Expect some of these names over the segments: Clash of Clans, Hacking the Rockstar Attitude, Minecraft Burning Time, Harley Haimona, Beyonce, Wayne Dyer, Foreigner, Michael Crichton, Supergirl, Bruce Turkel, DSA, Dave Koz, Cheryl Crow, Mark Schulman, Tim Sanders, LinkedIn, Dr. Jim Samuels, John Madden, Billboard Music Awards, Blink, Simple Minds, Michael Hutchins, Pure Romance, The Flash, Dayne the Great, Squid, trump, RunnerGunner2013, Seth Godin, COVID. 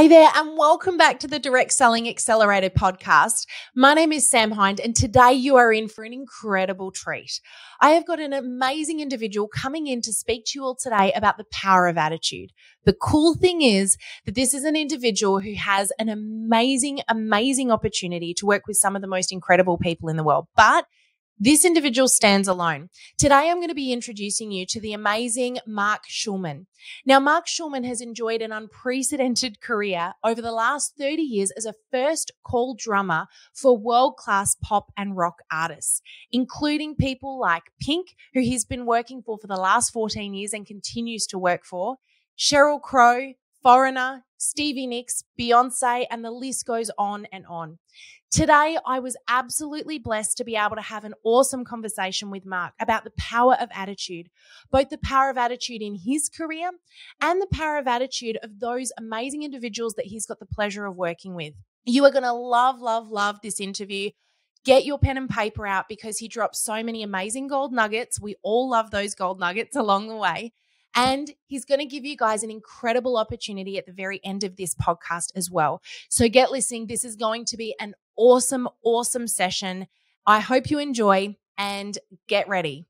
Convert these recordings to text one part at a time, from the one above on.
Hey there, and welcome back to the Direct Selling Accelerator podcast. My name is Sam Hind, and today you are in for an incredible treat. I have got an amazing individual coming in to speak to you all today about the power of attitude. The cool thing is that this is an individual who has an amazing, amazing opportunity to work with some of the most incredible people in the world, but this individual stands alone. Today, I'm going to be introducing you to the amazing Mark Schulman. Now, Mark Schulman has enjoyed an unprecedented career over the last 30 years as a first call drummer for world-class pop and rock artists, including people like Pink, who he's been working for the last 14 years and continues to work for, Cheryl Crow, Foreigner, Stevie Nicks, Beyonce, and the list goes on and on. Today, I was absolutely blessed to be able to have an awesome conversation with Mark about the power of attitude, both the power of attitude in his career and the power of attitude of those amazing individuals that he's got the pleasure of working with. You are going to love, love, love this interview. Get your pen and paper out because he drops so many amazing gold nuggets. We all love those gold nuggets along the way. And he's going to give you guys an incredible opportunity at the very end of this podcast as well. So get listening. This is going to be an awesome, awesome session. I hope you enjoy and get ready.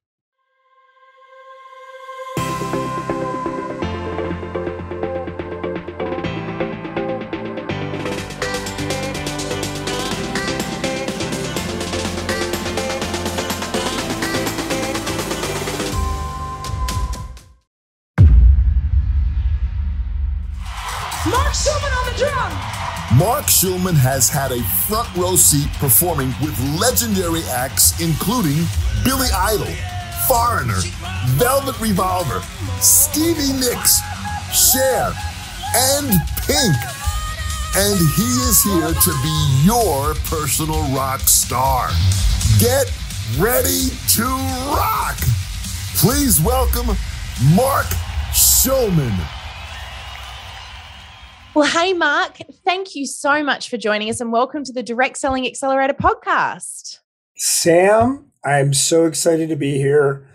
Mark Schulman has had a front row seat performing with legendary acts including Billy Idol, Foreigner, Velvet Revolver, Stevie Nicks, Cher, and Pink. And he is here to be your personal rock star. Get ready to rock! Please welcome Mark Schulman. Well, hey, Mark, thank you so much for joining us and welcome to the Direct Selling Accelerator podcast. Sam, I'm so excited to be here.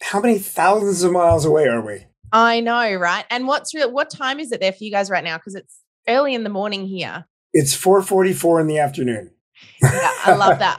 How many thousands of miles away are we? I know, right? And what time is it there for you guys right now? Because it's early in the morning here. It's 4:44 in the afternoon. Yeah, I love that.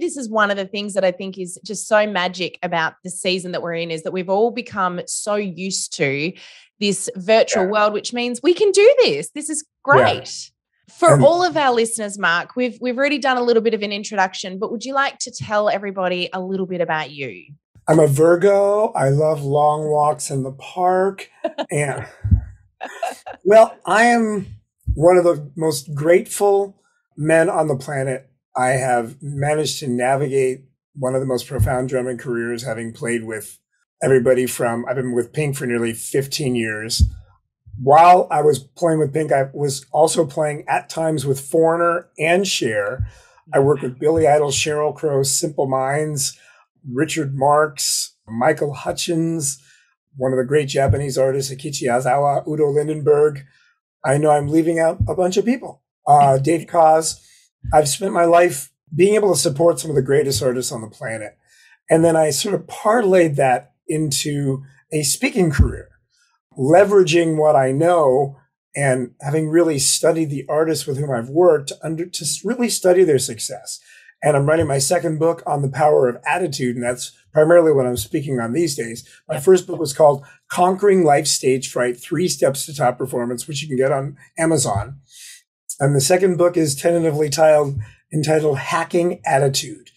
This is one of the things that I think is just so magic about the season that we're in is that we've all become so used to this virtual world, which means we can do this. This is great. Yeah. For all of our listeners, Mark, we've already done a little bit of an introduction, but would you like to tell everybody a little bit about you? I'm a Virgo. I love long walks in the park. And I am one of the most grateful men on the planet. I have managed to navigate one of the most profound drumming careers, having played with everybody from, I've been with Pink for nearly 15 years. While I was playing with Pink, I was also playing at times with Foreigner and Cher. I worked with Billy Idol, Cheryl Crow, Simple Minds, Richard Marks, Michael Hutchins, one of the great Japanese artists, Akichi Azawa, Udo Lindenberg. I know I'm leaving out a bunch of people. Dave Koz. I've spent my life being able to support some of the greatest artists on the planet. And then I sort of parlayed that into a speaking career, leveraging what I know and having really studied the artists with whom I've worked to really study their success. And I'm writing my second book on the power of attitude, and that's primarily what I'm speaking on these days. My first book was called Conquering Life Stage Fright, 3 Steps to Top Performance, which you can get on Amazon. And the second book is tentatively entitled Hacking Attitude.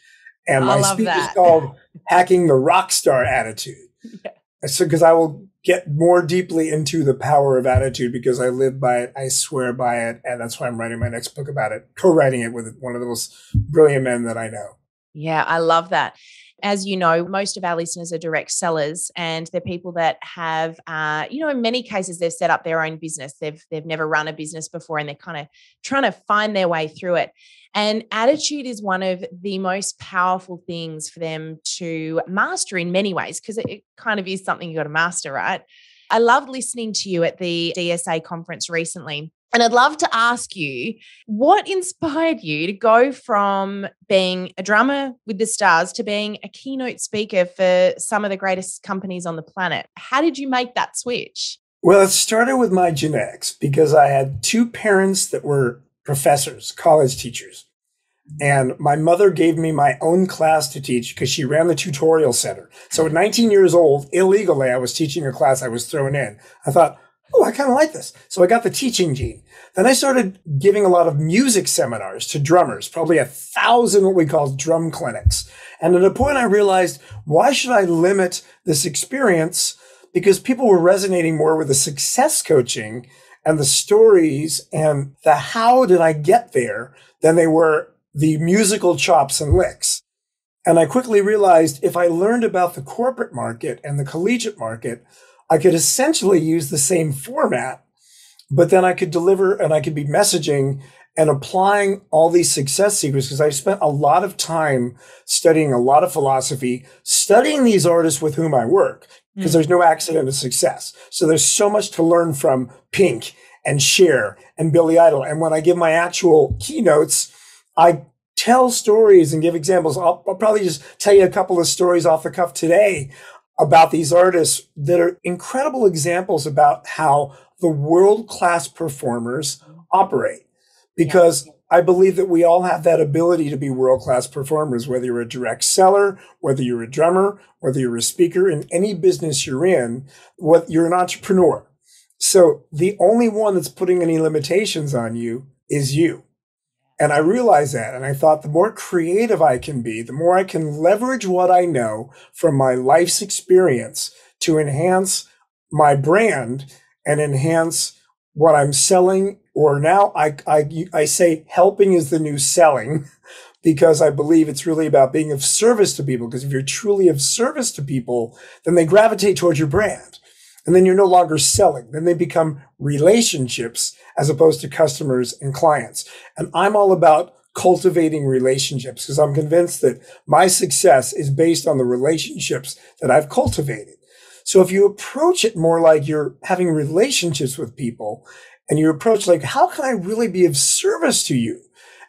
And my speech is called Hacking the Rockstar Attitude. Yeah. So, because I will get more deeply into the power of attitude because I live by it, I swear by it. And that's why I'm writing my next book about it, co-writing it with one of the most brilliant men that I know. Yeah, I love that. As you know, most of our listeners are direct sellers and they're people that have, in many cases, they've set up their own business. They've never run a business before and they're kind of trying to find their way through it. And attitude is one of the most powerful things for them to master in many ways because it kind of is something you got to master, right? I loved listening to you at the DSA conference recently. And I'd love to ask you, what inspired you to go from being a drummer with the stars to being a keynote speaker for some of the greatest companies on the planet? How did you make that switch? Well, it started with my genetics because I had two parents that were professors, college teachers. And my mother gave me my own class to teach because she ran the tutorial center. So at 19 years old, illegally, I was teaching a class I was thrown in. I thought, oh, I kind of like this. So I got the teaching gene. Then I started giving a lot of music seminars to drummers, probably 1,000 what we call drum clinics. And at a point, I realized, why should I limit this experience? Because people were resonating more with the success coaching and the stories and the how did I get there than they were the musical chops and licks. And I quickly realized if I learned about the corporate market and the collegiate market, I could essentially use the same format, but then I could deliver and I could be messaging and applying all these success secrets because I spent a lot of time studying a lot of philosophy, studying these artists with whom I work. Because there's no accident of success. So there's so much to learn from Pink and Cher and Billy Idol. And when I give my actual keynotes, I tell stories and give examples. I'll probably just tell you a couple of stories off the cuff today about these artists that are incredible examples about how the world-class performers operate. Because I believe that we all have that ability to be world-class performers, whether you're a direct seller, whether you're a drummer, whether you're a speaker in any business you're in, you're an entrepreneur. So the only one that's putting any limitations on you is you. And I realized that. And I thought the more creative I can be, the more I can leverage what I know from my life's experience to enhance my brand and enhance what I'm selling. Or now I say helping is the new selling because I believe it's really about being of service to people. Because if you're truly of service to people, then they gravitate towards your brand and then you're no longer selling. Then they become relationships as opposed to customers and clients. And I'm all about cultivating relationships because I'm convinced that my success is based on the relationships that I've cultivated. So if you approach it more like you're having relationships with people, and you approach like, how can I really be of service to you?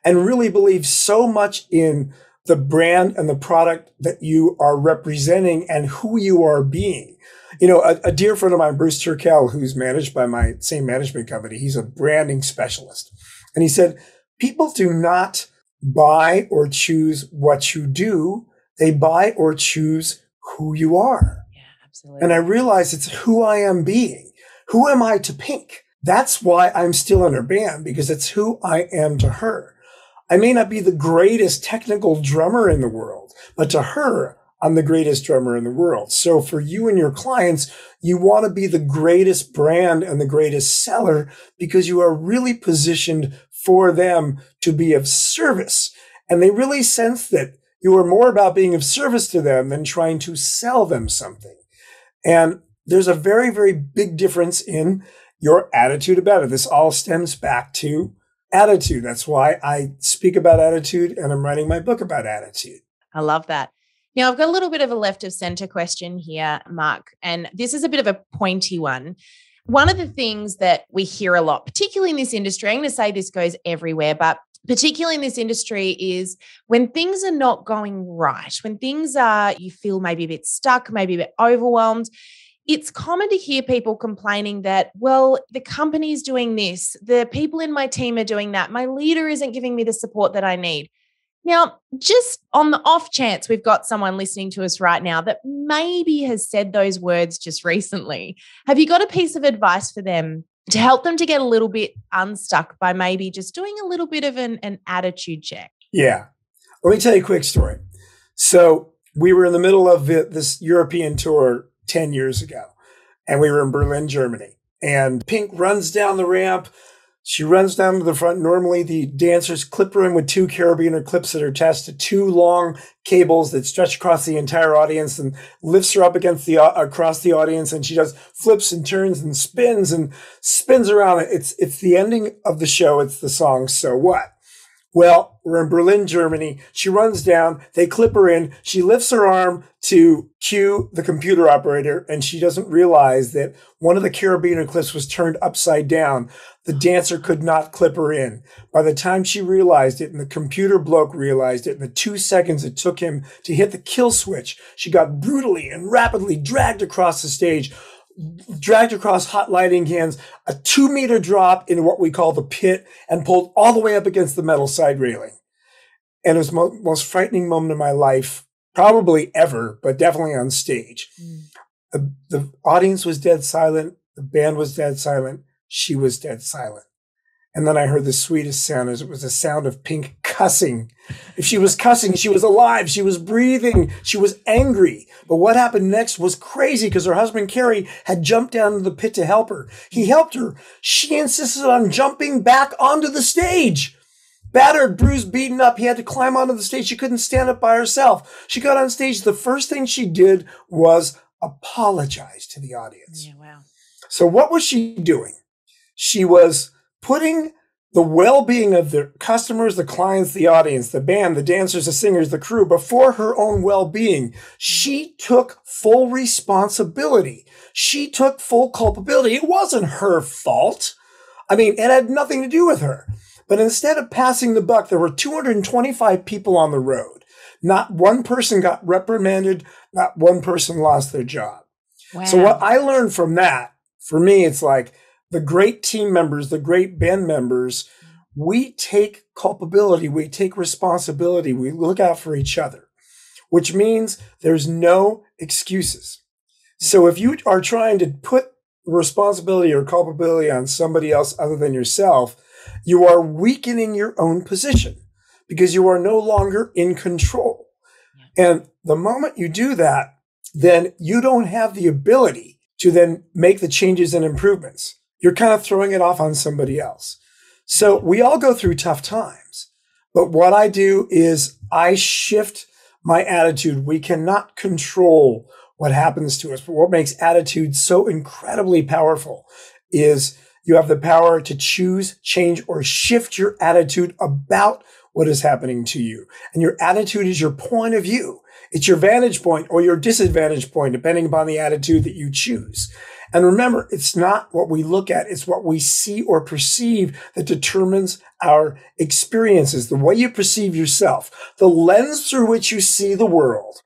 And really believe so much in the brand and the product that you are representing and who you are being. You know, a dear friend of mine, Bruce Turkel, who's managed by my same management company, he's a branding specialist. And he said, people do not buy or choose what you do. They buy or choose who you are. Yeah, absolutely. And I realized it's who I am being. Who am I to Pink? That's why I'm still in her band, because it's who I am to her. I may not be the greatest technical drummer in the world, but to her, I'm the greatest drummer in the world. So for you and your clients, you want to be the greatest brand and the greatest seller because you are really positioned for them to be of service. And they really sense that you are more about being of service to them than trying to sell them something. And there's a very, very big difference in your attitude about it. This all stems back to attitude. That's why I speak about attitude and I'm writing my book about attitude. I love that. Now, I've got a little bit of a left of center question here, Mark, and this is a bit of a pointy one. One of the things that we hear a lot, particularly in this industry, I'm going to say this goes everywhere, but particularly in this industry is when things are not going right, when things are, you feel maybe a bit stuck, maybe a bit overwhelmed, it's common to hear people complaining that, well, the company's doing this, the people in my team are doing that, my leader isn't giving me the support that I need. Now, just on the off chance we've got someone listening to us right now that maybe has said those words just recently, have you got a piece of advice for them to help them to get a little bit unstuck by maybe just doing a little bit of an attitude check? Yeah. Let me tell you a quick story. So we were in the middle of this European tour 10 years ago. And we were in Berlin, Germany. And Pink runs down the ramp. She runs down to the front. Normally, the dancers clip her in with two carabiner clips at her chest to two long cables that stretch across the entire audience and lifts her up against across the audience. And she does flips and turns and spins around. It's the ending of the show. It's the song, So What? Well, we're in Berlin, Germany. She runs down. They clip her in. She lifts her arm to cue the computer operator, and she doesn't realize that one of the carabiner clips was turned upside down. The dancer could not clip her in. By the time she realized it, and the computer bloke realized it, in the 2 seconds it took him to hit the kill switch, she got brutally and rapidly dragged across the stage, dragged across hot lighting cans, a 2-meter drop in what we call the pit, and pulled all the way up against the metal side railing. And it was the most frightening moment of my life, probably ever, but definitely on stage. Mm. The audience was dead silent. The band was dead silent. She was dead silent. And then I heard the sweetest sound. It was the sound of Pink cussing. If she was cussing, she was alive. She was breathing. She was angry. But what happened next was crazy because her husband, Kerry, had jumped down into the pit to help her. He helped her. She insisted on jumping back onto the stage. Battered, bruised, beaten up. He had to climb onto the stage. She couldn't stand up by herself. She got on stage. The first thing she did was apologize to the audience. Yeah, wow. So what was she doing? She was putting the well-being of the customers, the clients, the audience, the band, the dancers, the singers, the crew, before her own well-being. She took full responsibility. She took full culpability. It wasn't her fault. I mean, it had nothing to do with her. But instead of passing the buck, there were 225 people on the road. Not one person got reprimanded. Not one person lost their job. Wow. So what I learned from that, for me, it's like, the great team members, the great band members, we take culpability, we take responsibility, we look out for each other, which means there's no excuses. So if you are trying to put responsibility or culpability on somebody else other than yourself, you are weakening your own position because you are no longer in control. And the moment you do that, then you don't have the ability to then make the changes and improvements. You're kind of throwing it off on somebody else. So we all go through tough times. But what I do is I shift my attitude. We cannot control what happens to us. But what makes attitude so incredibly powerful is you have the power to choose, change, or shift your attitude about what is happening to you. And your attitude is your point of view. It's your vantage point or your disadvantage point, depending upon the attitude that you choose. And remember, it's not what we look at. It's what we see or perceive that determines our experiences. The way you perceive yourself, the lens through which you see the world,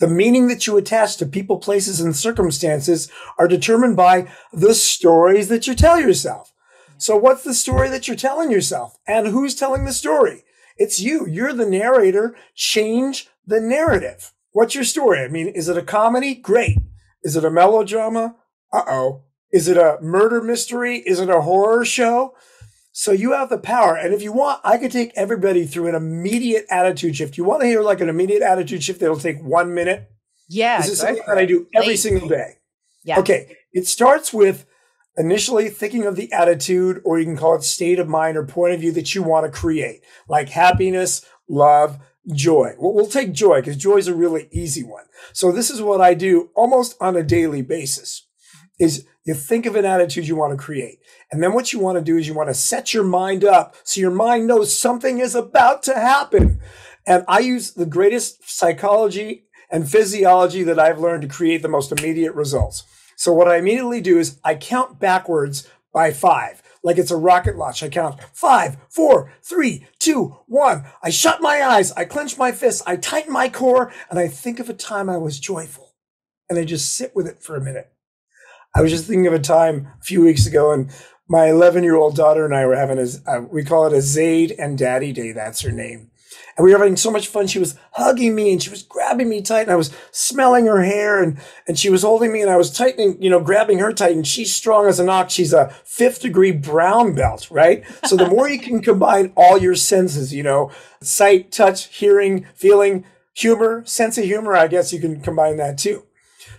the meaning that you attach to people, places, and circumstances are determined by the stories that you tell yourself. So what's the story that you're telling yourself? And who's telling the story? It's you. You're the narrator. Change the narrative. What's your story? I mean, is it a comedy? Great. Is it a melodrama? Uh-oh. Is it a murder mystery? Is it a horror show? So you have the power. And if you want, I could take everybody through an immediate attitude shift. You want to hear like an immediate attitude shift that'll take 1 minute? Yeah. This is something that I do every single day. Yeah. Okay. It starts with initially thinking of the attitude, or you can call it state of mind or point of view that you want to create, like happiness, love, joy. Well, we'll take joy because joy is a really easy one. So this is what I do almost on a daily basis. Is you think of an attitude you want to create. And then what you want to do is you want to set your mind up so your mind knows something is about to happen. And I use the greatest psychology and physiology that I've learned to create the most immediate results. So what I immediately do is I count backwards by 5. Like it's a rocket launch. I count 5, 4, 3, 2, 1. I shut my eyes. I clench my fists. I tighten my core. And I think of a time I was joyful. And I just sit with it for a minute. I was just thinking of a time a few weeks ago, and my 11-year-old daughter and I were having we call it a Zaid and Daddy Day. That's her name. And we were having so much fun. She was hugging me and she was grabbing me tight, and I was smelling her hair, and she was holding me, and I was tightening, grabbing her tight, and she's strong as an ox. She's a 5th degree brown belt, right? So the more you can combine all your senses, sight, touch, hearing, feeling, humor, sense of humor, I guess you can combine that too.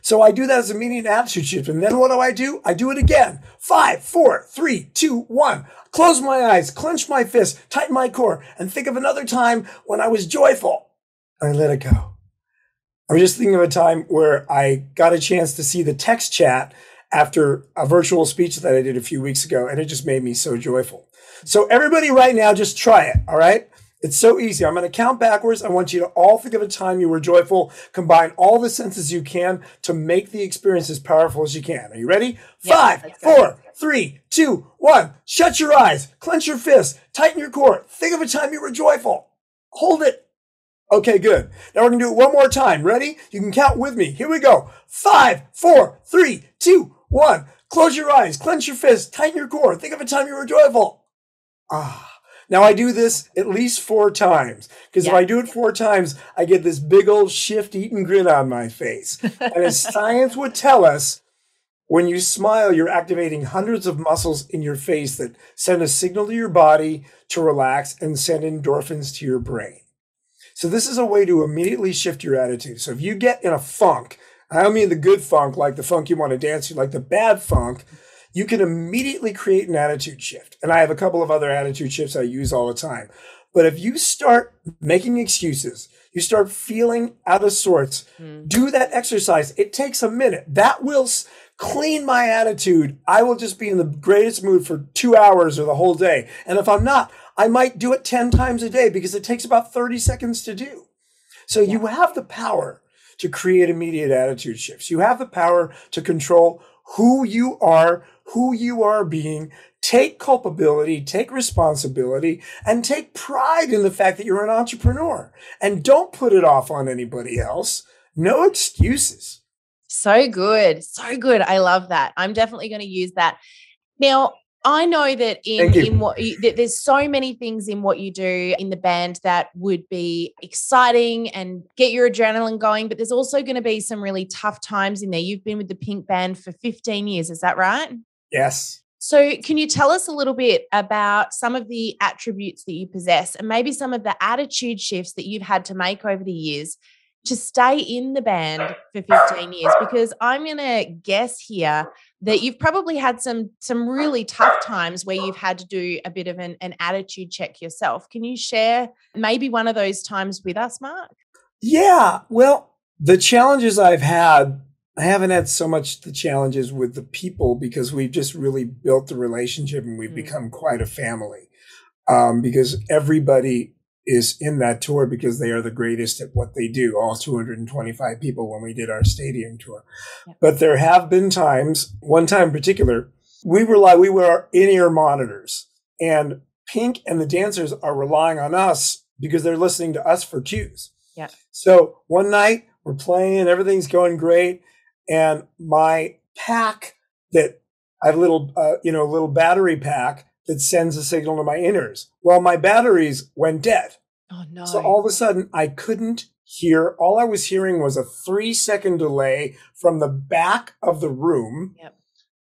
So I do that as a immediate attitude shift. And then what do? I do it again. 5, 4, 3, 2, 1. Close my eyes, clench my fist, tighten my core, and think of another time when I was joyful. I let it go. I was just thinking of a time where I got a chance to see the text chat after a virtual speech that I did a few weeks ago, and it just made me so joyful. So everybody right now, just try it, all right? It's so easy. I'm going to count backwards. I want you to all think of a time you were joyful. Combine all the senses you can to make the experience as powerful as you can. Are you ready? Yeah, 5, 4, 3, 2, 1. Shut your eyes. Clench your fists. Tighten your core. Think of a time you were joyful. Hold it. Okay, good. Now we're going to do it one more time. Ready? You can count with me. Here we go. 5, 4, 3, 2, One, close your eyes, clench your fists, tighten your core, think of a time you were joyful. Ah. Now, I do this at least 4 times, because if I do it 4 times, I get this big old shift-eating grin on my face. And as science would tell us, when you smile, you're activating hundreds of muscles in your face that send a signal to your body to relax and send endorphins to your brain. So this is a way to immediately shift your attitude. So if you get in a funk, I don't mean the good funk, like the funk you want to dance to, like the bad funk, you can immediately create an attitude shift. And I have a couple of other attitude shifts I use all the time. But if you start making excuses, you start feeling out of sorts, do that exercise. It takes a minute. That will clean my attitude. I will just be in the greatest mood for 2 hours or the whole day. And if I'm not, I might do it 10 times a day because it takes about 30 seconds to do. So you have the power to create immediate attitude shifts. You have the power to control who you are being. Take culpability, take responsibility, and take pride in the fact that you're an entrepreneur. And don't put it off on anybody else. No excuses. So good. So good. I love that. I'm definitely going to use that. Now, I know that that there's so many things in what you do in the band that would be exciting and get your adrenaline going, but there's also going to be some really tough times in there. You've been with the Pink band for 15 years, is that right? Yes. So can you tell us a little bit about some of the attributes that you possess and maybe some of the attitude shifts that you've had to make over the years to stay in the band for 15 years? Because I'm going to guess here that you've probably had some really tough times where you've had to do a bit of an attitude check yourself. Can you share maybe one of those times with us, Mark? Yeah. Well, the challenges I've had, I haven't had so much the challenges with the people because we've just really built the relationship and we've become quite a family because everybody is in that tour because they are the greatest at what they do, all 225 people when we did our stadium tour. Yeah. But there have been times, one time in particular, we were in-ear monitors, and Pink and the dancers are relying on us because they're listening to us for cues. Yeah. So one night we're playing, everything's going great, and my pack that I have a little battery pack that sends a signal to my inners. Well, my batteries went dead. Oh, no. So all of a sudden, I couldn't hear. All I was hearing was a 3-second delay from the back of the room. Yep.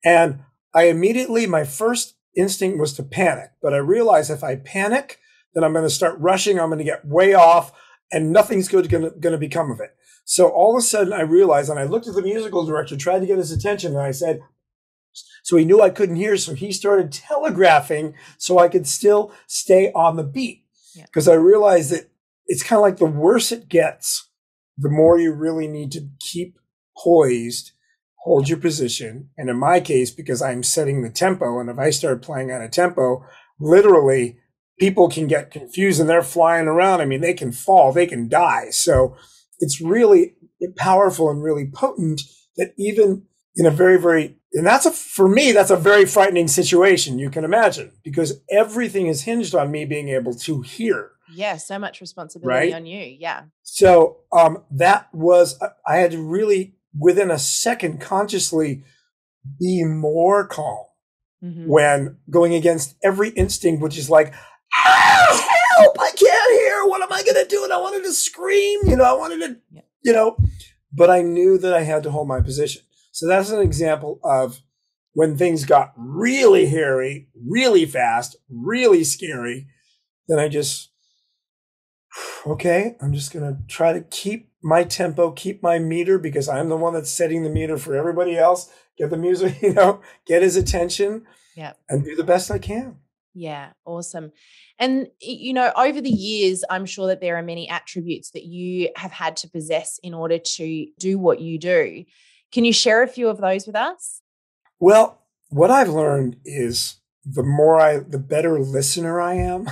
And my first instinct was to panic. But I realized if I panic, then I'm going to start rushing. I'm going to get way off and nothing's going to become of it. So all of a sudden, I realized, and I looked at the musical director, tried to get his attention, and I said, so he knew I couldn't hear, so he started telegraphing so I could still stay on the beat. Because I realized that it's kind of like the worse it gets, the more you really need to keep poised, hold your position. And in my case, because I'm setting the tempo, and if I start playing on a tempo, literally people can get confused and they're flying around. I mean, they can fall, they can die. So it's really powerful and really potent that even in a very, very, and for me, that's a very frightening situation, you can imagine, because everything is hinged on me being able to hear. Yeah, so much responsibility on you, yeah. So I had to really, within a second, consciously be more calm when going against every instinct, which is like, help, I can't hear, what am I going to do? And I wanted to scream, but I knew that I had to hold my position. So that's an example of when things got really hairy, really fast, really scary, then I just, okay, I'm just going to try to keep my tempo, keep my meter, because I'm the one that's setting the meter for everybody else, get the music, get his attention, and do the best I can. Yeah, awesome. And, over the years, I'm sure that there are many attributes that you have had to possess in order to do what you do. Can you share a few of those with us? Well, what I've learned is the better listener I am,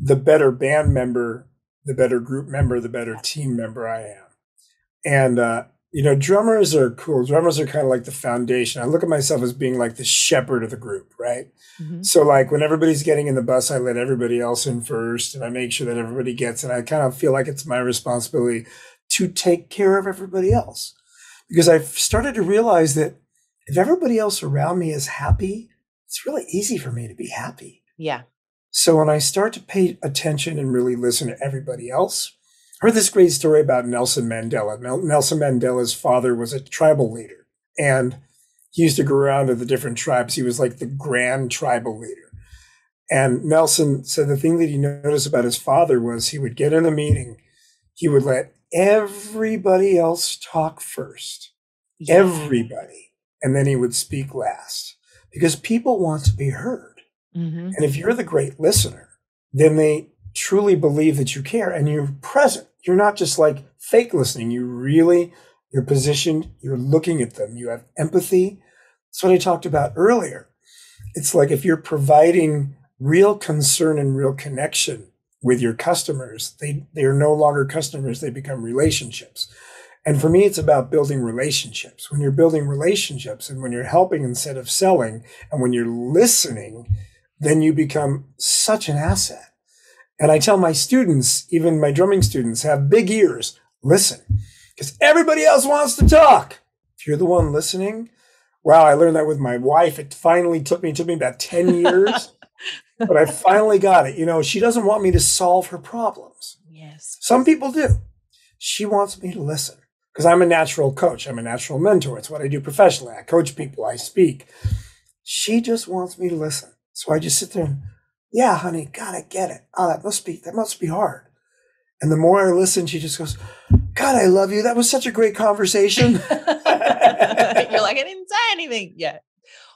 the better band member, the better group member, the better team member I am. And, drummers are cool. Drummers are kind of like the foundation. I look at myself as being like the shepherd of the group, right? Mm-hmm. So like when everybody's getting in the bus, I let everybody else in first and I make sure that everybody gets in. I kind of feel like it's my responsibility to take care of everybody else. because I've started to realize that if everybody else around me is happy, it's really easy for me to be happy. Yeah. So when I start to pay attention and really listen to everybody else, I heard this great story about Nelson Mandela. Nelson Mandela's father was a tribal leader, and he used to go around to the different tribes. He was like the grand tribal leader. And Nelson said the thing that he noticed about his father was he would get in a meeting. He would let everybody else talk first, yeah. Everybody. And then he would speak last because people want to be heard. Mm-hmm. And if you're the great listener, then they truly believe that you care and you're present. You're not just like fake listening. You're positioned, you're looking at them, you have empathy. That's what I talked about earlier. It's like if you're providing real concern and real connection with your customers, they are no longer customers, they become relationships. And for me, it's about building relationships. When you're building relationships and when you're helping instead of selling and when you're listening, then you become such an asset. And I tell my students, even my drumming students, have big ears, listen. Because everybody else wants to talk. If you're the one listening, wow, I learned that with my wife. It finally took me about 10 years, but I finally got it. You know, she doesn't want me to solve her problems. Yes. Some people do. She wants me to listen because I'm a natural coach. I'm a natural mentor. It's what I do professionally. I coach people. I speak. She just wants me to listen. So I just sit there and, yeah, honey, God, I get it. Oh, that must be hard. And the more I listen, she just goes, God, I love you. That was such a great conversation. You're like, I didn't say anything yet.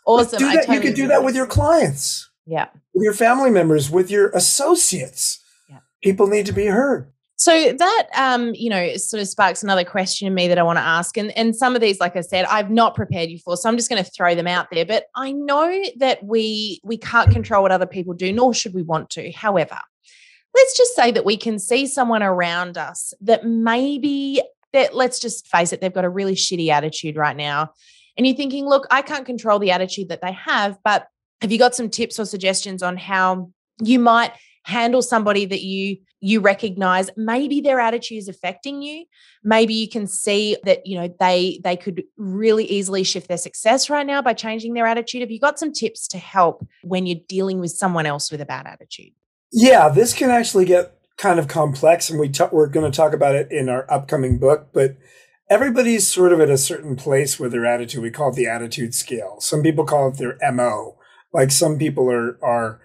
Awesome. You could do that with your clients. Yeah. With your family members, with your associates. Yeah. People need to be heard. So that, you know, sort of sparks another question in me that I want to ask. And some of these, like I said, I've not prepared you for, so I'm just going to throw them out there. But I know that we can't control what other people do, nor should we want to. However, let's just say that we can see someone around us that maybe, that let's just face it, they've got a really shitty attitude right now. And you're thinking, look, I can't control the attitude that they have, but have you got some tips or suggestions on how you might handle somebody that you recognize? Maybe their attitude is affecting you. Maybe you can see that, you know, they could really easily shift their success right now by changing their attitude. Have you got some tips to help when you're dealing with someone else with a bad attitude? Yeah, this can actually get kind of complex, and we're going to talk about it in our upcoming book, but everybody's sort of at a certain place with their attitude. We call it the attitude scale. Some people call it their MO. Like some people are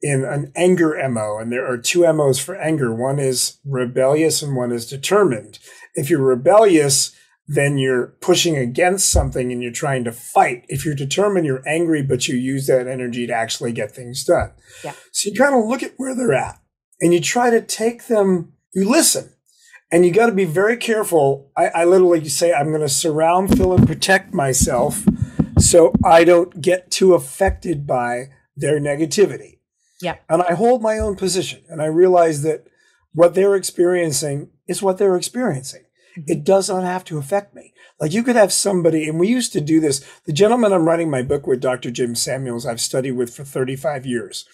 in an anger MO, and there are two MOs for anger. One is rebellious and one is determined. If you're rebellious, then you're pushing against something and you're trying to fight. If you're determined, you're angry, but you use that energy to actually get things done. Yeah. So you kind of look at where they're at and you try to take them, you listen, and you got to be very careful. I literally say, I'm going to surround, fill, and protect myself so I don't get too affected by their negativity. Yeah. And I hold my own position and I realize that what they're experiencing is what they're experiencing. It does not have to affect me. Like you could have somebody, and we used to do this. The gentleman I'm writing my book with, Dr. Jim Samuels, I've studied with for 35 years.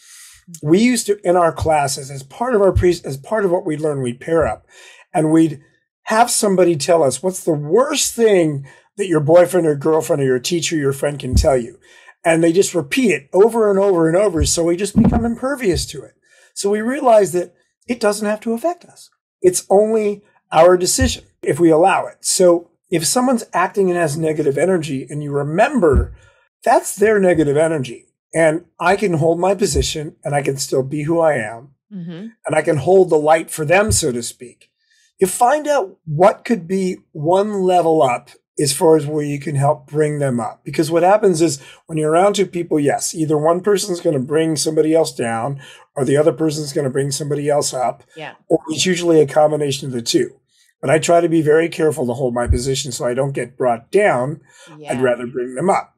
We used to, in our classes, as part of what we'd learn, we'd pair up and we'd have somebody tell us, what's the worst thing that your boyfriend or girlfriend or your teacher, your friend can tell you? And they just repeat it over and over and over. So we just become impervious to it. So we realize that it doesn't have to affect us. It's only our decision, if we allow it. So if someone's acting and has negative energy and you remember that's their negative energy, and I can hold my position and I can still be who I am, and I can hold the light for them, so to speak. You find out what could be one level up as far as where you can help bring them up. Because what happens is when you're around two people, yes, either one person's going to bring somebody else down or the other person's going to bring somebody else up. Yeah. Or it's usually a combination of the two. But I try to be very careful to hold my position so I don't get brought down. Yeah. I'd rather bring them up.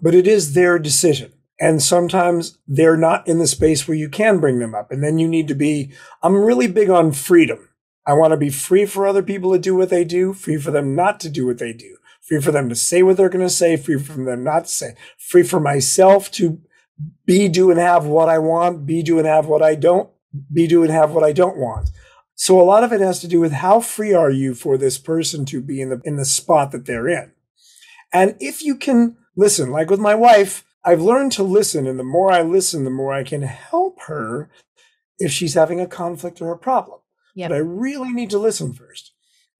But it is their decision. And sometimes they're not in the space where you can bring them up. And then you need to be, I'm really big on freedom. I want to be free for other people to do what they do, free for them not to do what they do, free for them to say what they're going to say, free for them not to say, free for myself to be, do, and have what I want, be, do, and have what I don't want. So a lot of it has to do with how free are you for this person to be in the spot that they're in. And if you can listen, like with my wife, I've learned to listen, and the more I listen, the more I can help her if she's having a conflict or a problem. Yep. But I really need to listen first.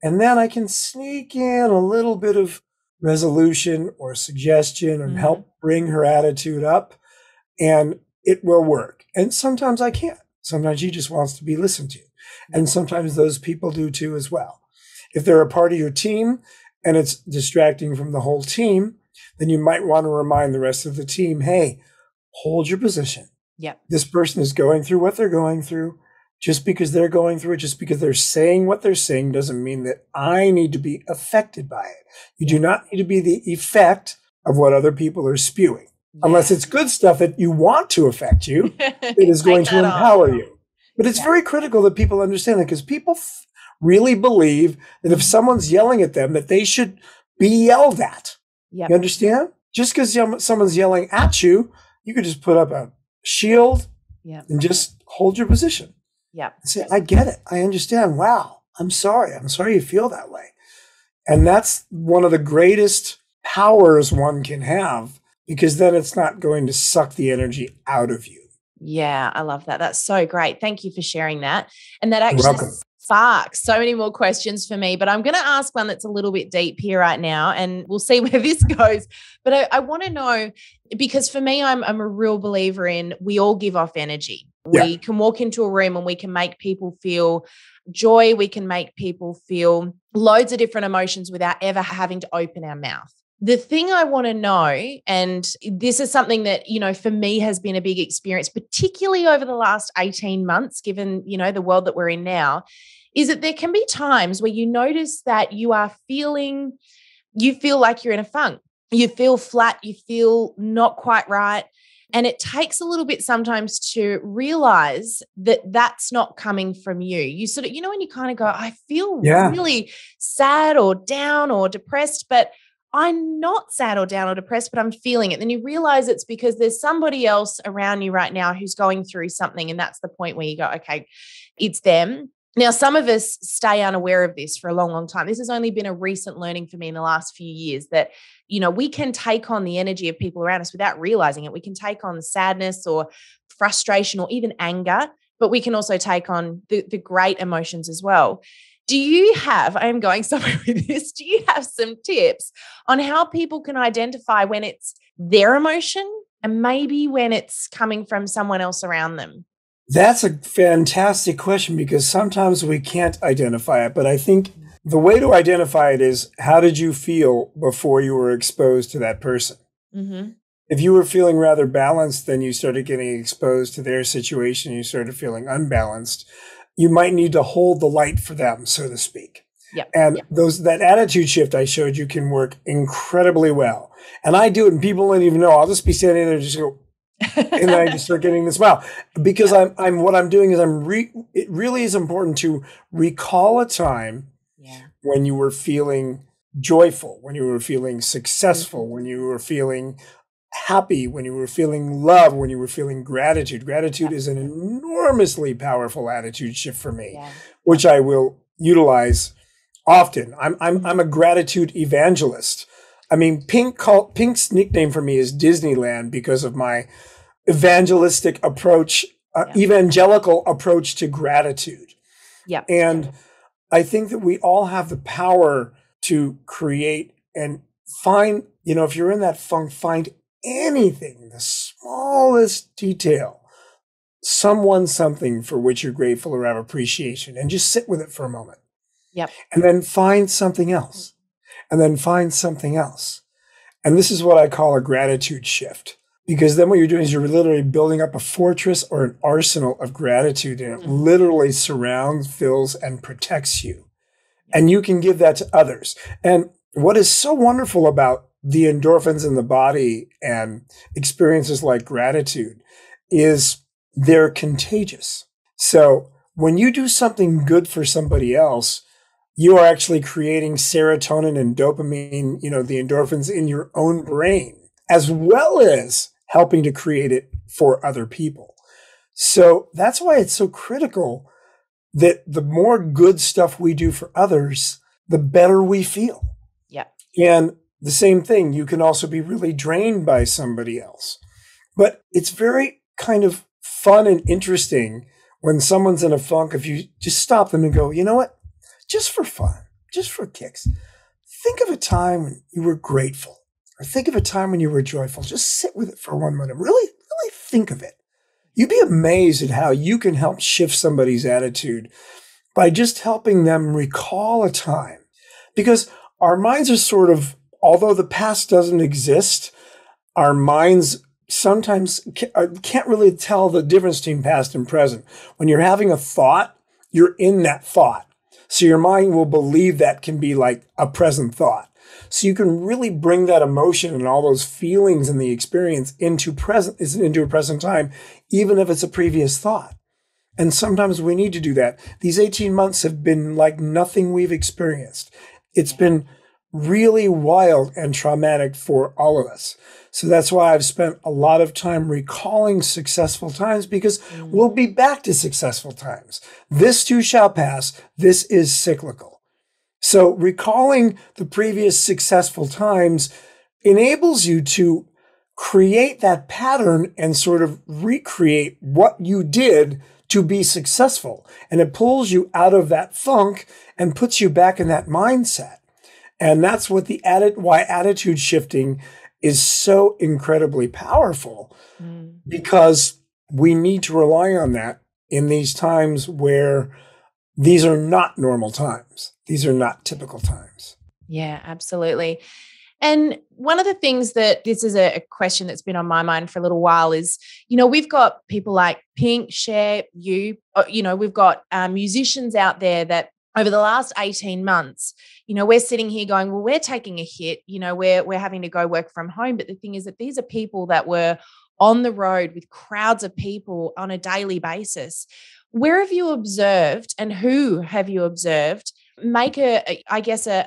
And then I can sneak in a little bit of resolution or suggestion and help bring her attitude up, and it will work. And sometimes I can't. Sometimes she just wants to be listened to. And sometimes those people do too as well. If they're a part of your team and it's distracting from the whole team, then you might want to remind the rest of the team, hey, hold your position. Yep. This person is going through what they're going through. Just because they're going through it, just because they're saying what they're saying doesn't mean that I need to be affected by it. You do not need to be the effect of what other people are spewing. Unless it's good stuff that you want to affect you, it is going to empower you. But it's very critical that people understand that, because people really believe that if someone's yelling at them, that they should be yelled at. Yep. You understand? Just because someone's yelling at you, you could just put up a shield and just hold your position. Yeah. Say, I get it. I understand. Wow. I'm sorry. I'm sorry you feel that way. And that's one of the greatest powers one can have, because then it's not going to suck the energy out of you. Yeah. I love that. That's so great. Thank you for sharing that. And that actually sparks so many more questions for me, but I'm going to ask one that's a little bit deep here right now, and we'll see where this goes. But I want to know, because for me, I'm a real believer in we all give off energy. We can walk into a room and we can make people feel joy. We can make people feel loads of different emotions without ever having to open our mouth. The thing I want to know, and this is something that, you know, for me has been a big experience, particularly over the last 18 months, given, you know, the world that we're in now, is that there can be times where you notice that you feel like you're in a funk, you feel flat, you feel not quite right. And it takes a little bit sometimes to realize that that's not coming from you. You sort of, you know, when you kind of go, I feel really sad or down or depressed, but I'm not sad or down or depressed, but I'm feeling it. Then you realize it's because there's somebody else around you right now who's going through something. And that's the point where you go, okay, it's them. Now, some of us stay unaware of this for a long, long time. This has only been a recent learning for me in the last few years that, you know, we can take on the energy of people around us without realizing it. We can take on sadness or frustration or even anger, but we can also take on the great emotions as well. I am going somewhere with this. Do you have some tips on how people can identify when it's their emotion and maybe when it's coming from someone else around them? That's a fantastic question, because sometimes we can't identify it. But I think the way to identify it is, how did you feel before you were exposed to that person? Mm-hmm. If you were feeling rather balanced, then you started getting exposed to their situation, you started feeling unbalanced. You might need to hold the light for them, so to speak. Yep. And that attitude shift I showed you can work incredibly well. And I do it, and people don't even know. I'll just be standing there and just go, and I just start getting the smile, because what I'm doing is it really is important to recall a time when you were feeling joyful, when you were feeling successful, when you were feeling happy, when you were feeling love, when you were feeling gratitude. Gratitude is an enormously powerful attitude shift for me, which I will utilize often. I'm a gratitude evangelist. I mean, Pink's nickname for me is Disneyland because of my evangelistic approach, evangelical approach to gratitude. Yeah. And I think that we all have the power to create and find, you know, if you're in that funk, find anything, the smallest detail, someone, something for which you're grateful or have appreciation, and just sit with it for a moment. Yep. And then find something else. And then find something else. And this is what I call a gratitude shift, because then what you're doing is you're literally building up a fortress or an arsenal of gratitude, and it literally surrounds, fills, and protects you. And you can give that to others. And what is so wonderful about the endorphins in the body and experiences like gratitude is they're contagious. So when you do something good for somebody else, you are actually creating serotonin and dopamine, you know, the endorphins in your own brain, as well as helping to create it for other people. So that's why it's so critical that the more good stuff we do for others, the better we feel. Yeah. And the same thing, you can also be really drained by somebody else. But it's very kind of fun and interesting when someone's in a funk, if you just stop them and go, you know what, just for fun, just for kicks, think of a time when you were grateful, or think of a time when you were joyful. Just sit with it for one minute. Really, really think of it. You'd be amazed at how you can help shift somebody's attitude by just helping them recall a time. Because our minds are sort of, although the past doesn't exist, our minds sometimes can't really tell the difference between past and present. When you're having a thought, you're in that thought. So your mind will believe that can be like a present thought. So you can really bring that emotion and all those feelings and the experience into a present time, even if it's a previous thought. And sometimes we need to do that. These 18 months have been like nothing we've experienced. It's been really wild and traumatic for all of us. So that's why I've spent a lot of time recalling successful times, because we'll be back to successful times. This too shall pass. This is cyclical. So recalling the previous successful times enables you to create that pattern and sort of recreate what you did to be successful. And it pulls you out of that funk and puts you back in that mindset. And that's what why attitude shifting is so incredibly powerful, because we need to rely on that in these times where these are not normal times. These are not typical times. Yeah, absolutely. And one of the things that this is a question that's been on my mind for a little while is, you know, we've got people like Pink, Cher, you know, we've got musicians out there that over the last 18 months, you know, we're sitting here going, well, we're taking a hit, you know, we're having to go work from home. But the thing is that these are people that were on the road with crowds of people on a daily basis. Where have you observed, and who have you observed make a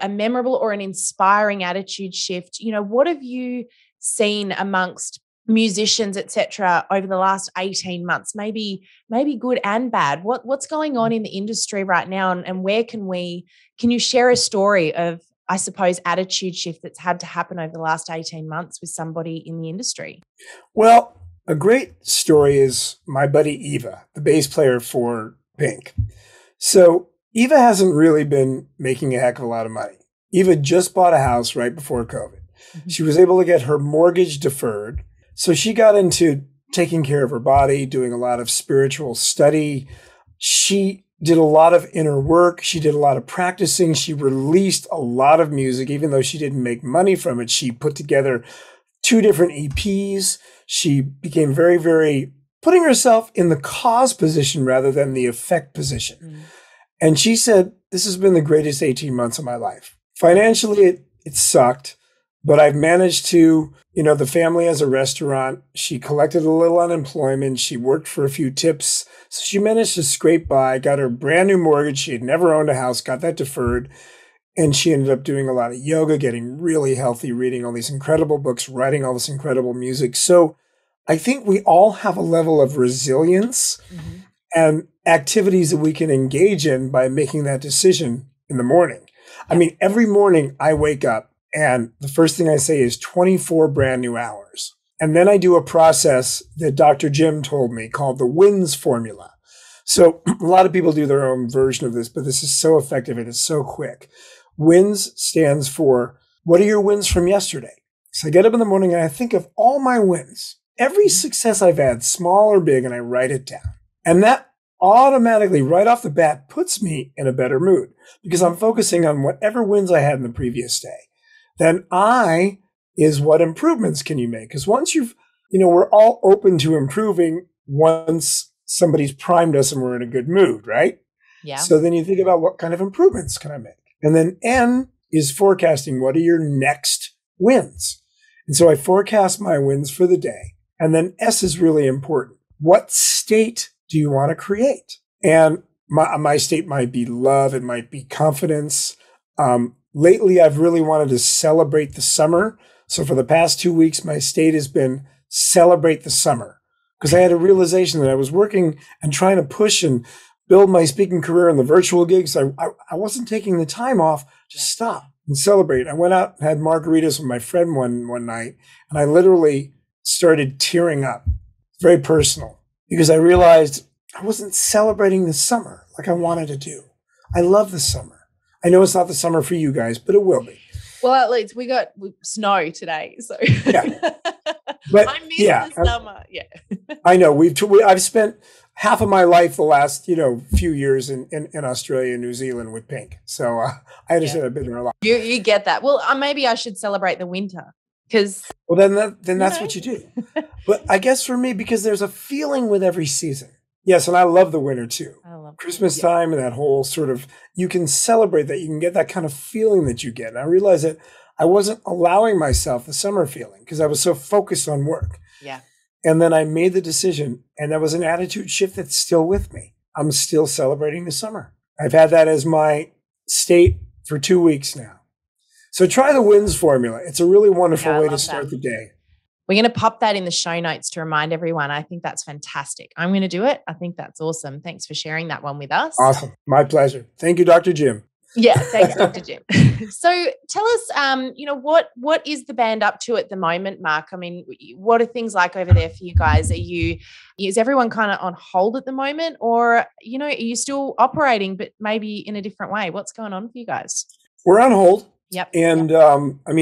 memorable or an inspiring attitude shift? You know, what have you seen amongst musicians, etc., over the last 18 months, maybe good and bad? What's going on in the industry right now, and where can you share a story of, I suppose, attitude shift that's had to happen over the last 18 months with somebody in the industry? Well, a great story is my buddy Eva, the bass player for Pink. So Eva hasn't really been making a heck of a lot of money. Eva just bought a house right before COVID. Mm-hmm. She was able to get her mortgage deferred. So she got into taking care of her body, doing a lot of spiritual study. She did a lot of inner work. She did a lot of practicing. She released a lot of music, even though she didn't make money from it. She put together 2 different EPs. She became very, very, putting herself in the cause position rather than the effect position. Mm. And she said, this has been the greatest 18 months of my life. Financially, it sucked. But I've managed to, you know, the family has a restaurant. She collected a little unemployment. She worked for a few tips. So she managed to scrape by, got her brand new mortgage. She had never owned a house, got that deferred. And she ended up doing a lot of yoga, getting really healthy, reading all these incredible books, writing all this incredible music. So I think we all have a level of resilience and activities that we can engage in by making that decision in the morning. I mean, every morning I wake up, and the first thing I say is 24 brand new hours. And then I do a process that Dr. Jim told me called the WINS formula. So a lot of people do their own version of this, but this is so effective and it's so quick. WINS stands for, what are your wins from yesterday? So I get up in the morning and I think of all my wins, every success I've had, small or big, and I write it down. And that automatically, right off the bat, puts me in a better mood because I'm focusing on whatever wins I had in the previous day. Then I is, what improvements can you make? Because once you've, you know, we're all open to improving once somebody's primed us and we're in a good mood, right? Yeah. So then you think about, what kind of improvements can I make? And then N is forecasting. What are your next wins? And so I forecast my wins for the day. And then S is really important. What state do you want to create? And my state might be love. It might be confidence. Lately, I've really wanted to celebrate the summer. So for the past 2 weeks, my state has been celebrate the summer, because I had a realization that I was working and trying to push and build my speaking career in the virtual gigs. I wasn't taking the time off to stop and celebrate. I went out and had margaritas with my friend one night, and I literally started tearing up. It's very personal because I realized I wasn't celebrating the summer like I wanted to do. I love the summer. I know it's not the summer for you guys, but it will be. Well, at least we got snow today, so yeah. But I miss the summer. Yeah, I know. I've spent half of my life the last few years in Australia and New Zealand with Pink, so I understand I've been there a lot. You get that. Well, maybe I should celebrate the winter because. Well, then that's what you do. But I guess for me, because there's a feeling with every season. Yes, and I love the winter too. I love Christmas time and that whole sort of, you can celebrate that. You can get that kind of feeling that you get. And I realized that I wasn't allowing myself the summer feeling because I was so focused on work. Yeah. And then I made the decision, and that was an attitude shift that's still with me. I'm still celebrating the summer. I've had that as my state for 2 weeks now. So try the WINS formula. It's a really wonderful way to start the day. We're going to pop that in the show notes to remind everyone. I think that's fantastic. I'm going to do it. I think that's awesome. Thanks for sharing that one with us. Awesome. My pleasure. Thank you, Dr. Jim. Yeah, thanks, Dr. Jim. So tell us, what is the band up to at the moment, Mark? I mean, what are things like over there for you guys? Is everyone kind of on hold at the moment, or, are you still operating, but maybe in a different way? What's going on for you guys? We're on hold. Yep. And,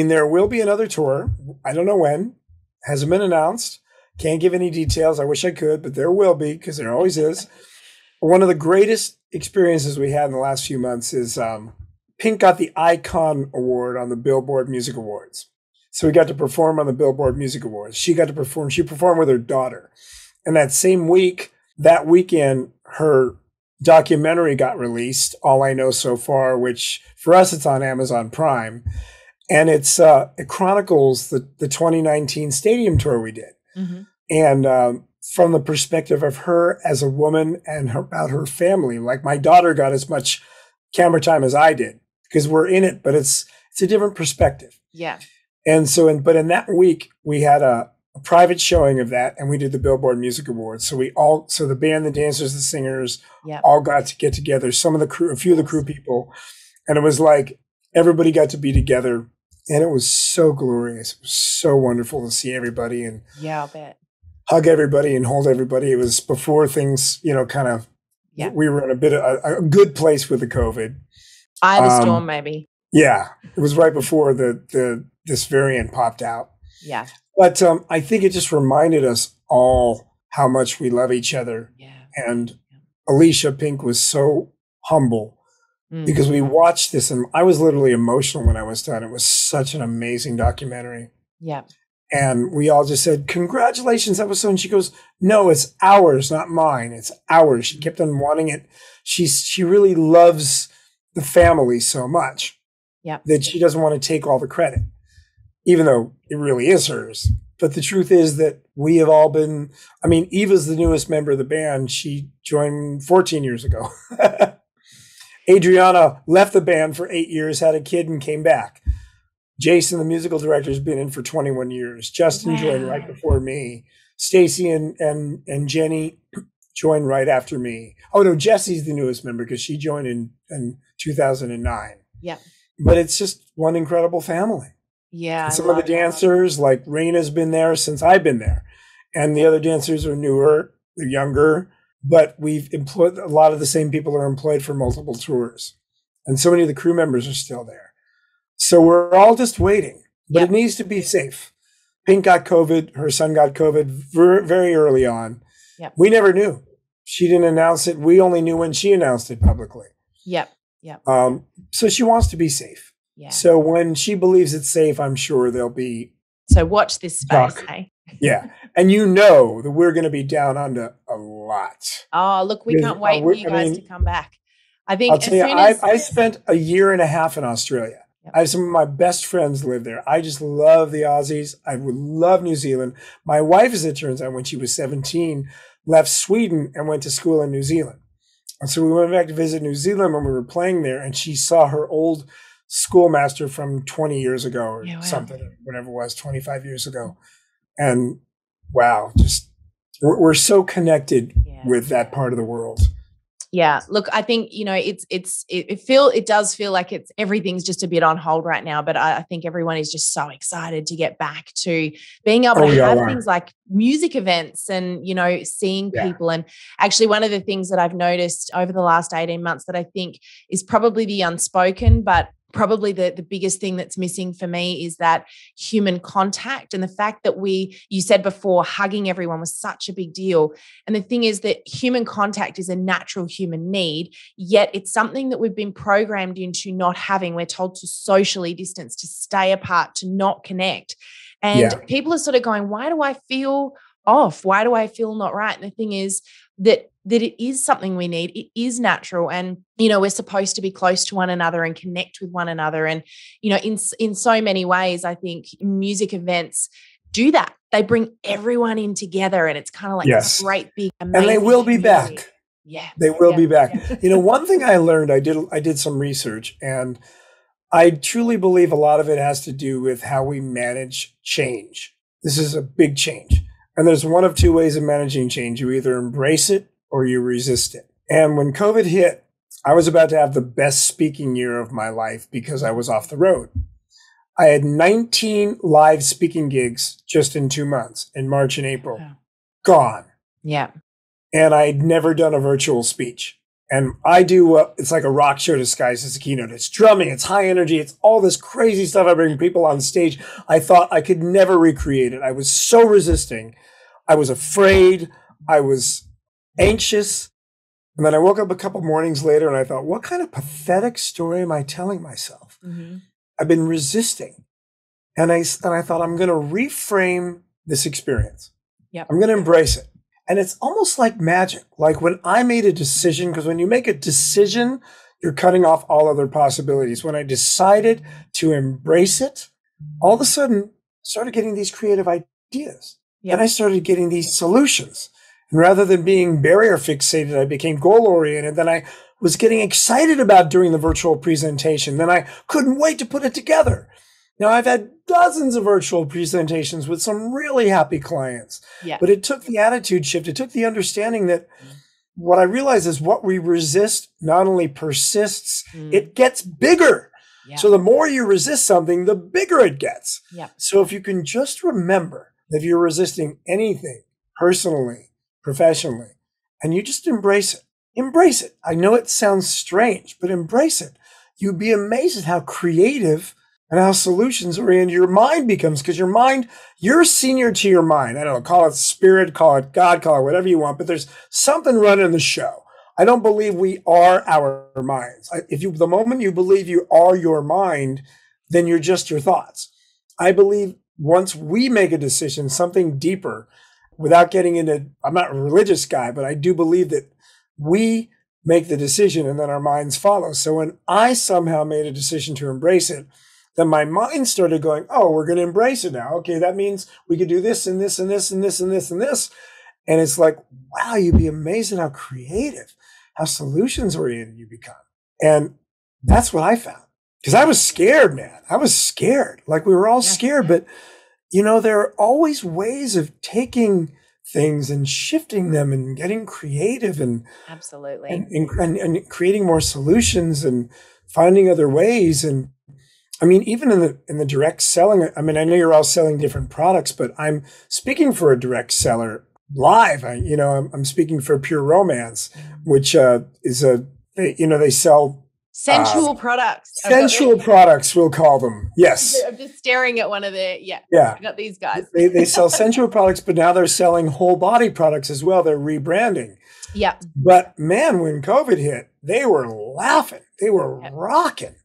there will be another tour. I don't know when. Hasn't been announced. Can't give any details. I wish I could, but there will be, because there always is. One of the greatest experiences we had in the last few months is Pink got the Icon Award on the Billboard Music Awards. So we got to perform on the Billboard Music Awards. She got to perform. She performed with her daughter. And that same week, that weekend, her documentary got released, All I Know So Far, which for us, it's on Amazon Prime. And it chronicles the 2019 stadium tour we did. Mm-hmm. And from the perspective of her as a woman and about her family, like my daughter got as much camera time as I did because we're in it, but it's a different perspective. Yeah. And so, but in that week, we had a private showing of that, and we did the Billboard Music Awards. So so the band, the dancers, the singers, all got to get together. Some of the crew, a few of the crew people. And it was like, everybody got to be together, and it was so glorious. It was so wonderful to see everybody and I'll bet. Hug everybody and hold everybody. It was before things, we were in a bit of a good place with the COVID. Eye of the storm, maybe. Yeah. It was right before this variant popped out. Yeah. But I think it just reminded us all how much we love each other. Yeah. And Alicia Pink was so humble. Because we watched this, and I was literally emotional when I was done. It was such an amazing documentary. Yeah. And we all just said, congratulations, that was so. And she goes, no, it's ours, not mine. It's ours. She kept on wanting it. She really loves the family so much that she doesn't want to take all the credit, even though it really is hers. But the truth is that we have all been, Eva's the newest member of the band. She joined 14 years ago. Adriana left the band for 8 years, had a kid, and came back. Jason, the musical director, has been in for 21 years. Justin joined right before me. Stacy and Jenny joined right after me. Oh, no, Jesse's the newest member because she joined in 2009. Yeah. But it's just one incredible family. Yeah. And some of the dancers, like Raina's been there since I've been there. And the other dancers are newer, they're younger. But we've employed a lot of the same people are employed for multiple tours. And so many of the crew members are still there. So we're all just waiting, but it needs to be safe. Pink got COVID. Her son got COVID very early on. Yep. We never knew. She didn't announce it. We only knew when she announced it publicly. Yep. Yep. So she wants to be safe. Yeah. So when she believes it's safe, I'm sure there'll be. So watch this space, eh? Yeah. And that we're going to be down under a lot. Oh, look, we can't wait for you guys to come back. I think I spent a year and a half in Australia. Yep. I have some of my best friends live there. I just love the Aussies. I would love New Zealand. My wife, as it turns out, when she was 17, left Sweden and went to school in New Zealand. And so we went back to visit New Zealand when we were playing there, and she saw her old schoolmaster from 20 years ago or something, whatever it was, 25 years ago. And wow, just we're so connected with that part of the world. Yeah. Look, I think, you know, it does feel like it's, everything's just a bit on hold right now, but I think everyone is just so excited to get back to being able to have things like music events and, you know, seeing people. And actually one of the things that I've noticed over the last 18 months that I think is probably the unspoken, but probably the biggest thing that's missing for me is that human contact. And the fact that you said before, hugging everyone was such a big deal. And the thing is that human contact is a natural human need, yet it's something that we've been programmed into not having. We're told to socially distance, to stay apart, to not connect. And people are sort of going, why do I feel off? Why do I feel not right? And the thing is that it is something we need. It is natural. And, you know, we're supposed to be close to one another and connect with one another. And, you know, in so many ways, I think music events do that. They bring everyone in together, and it's kind of like a great big amazing. And they will be back. Yeah. They will be back. Yeah. You know, one thing I learned, I did some research, and I truly believe a lot of it has to do with how we manage change. This is a big change. And there's one of two ways of managing change. You either embrace it or you resist it. And when COVID hit, I was about to have the best speaking year of my life because I was off the road. I had 19 live speaking gigs just in 2 months, in March and April. Wow. Gone. Yeah. And I'd never done a virtual speech. And I do what it's like a rock show disguised as a keynote. It's drumming, it's high energy, it's all this crazy stuff. I bring people on stage. I thought I could never recreate it. I was so resisting. I was afraid. I was anxious. And then I woke up a couple mornings later and I thought, what kind of pathetic story am I telling myself? Mm-hmm. I've been resisting. And I thought, I'm going to reframe this experience. Yep. I'm going to embrace it. And it's almost like magic. Like when I made a decision, because when you make a decision, you're cutting off all other possibilities. When I decided to embrace it, all of a sudden I started getting these creative ideas. Yep. And I started getting these solutions. And rather than being barrier fixated, I became goal oriented. Then I was getting excited about doing the virtual presentation. Then I couldn't wait to put it together. Now, I've had dozens of virtual presentations with some really happy clients, but it took the attitude shift. It took the understanding that what I realized is what we resist not only persists, it gets bigger. Yeah. So the more you resist something, the bigger it gets. Yeah. So if you can just remember that if you're resisting anything personally, professionally, and you just embrace it. I know it sounds strange, but embrace it. You'd be amazed at how creative and how solutions-oriented your mind becomes, because your mind, you're senior to your mind. I don't know, call it spirit, call it God, call it whatever you want, but there's something running the show. I don't believe we are our minds. The moment you believe you are your mind, then you're just your thoughts. I believe once we make a decision, something deeper, without getting into, I'm not a religious guy, but I do believe that we make the decision and then our minds follow. So when I somehow made a decision to embrace it, then my mind started going, oh, we're going to embrace it now. Okay, that means we could do this and this and this and this and this and this. And it's like, wow, you'd be amazed at how creative, how solutions-oriented you become. And that's what I found. Because I was scared, man. I was scared. Like we were all scared. But, you know, there are always ways of taking things and shifting them and getting creative and absolutely and creating more solutions and finding other ways. And I mean, even in the direct selling, I mean, I know you're all selling different products, but I'm speaking for a direct seller live. I'm speaking for Pure Romance, which they sell sensual products. Sensual products, we'll call them. Yes. I'm just staring at one of the, I got these guys. They sell sensual products, but now they're selling whole body products as well. They're rebranding. Yeah. But man, when COVID hit, they were laughing. They were rocking.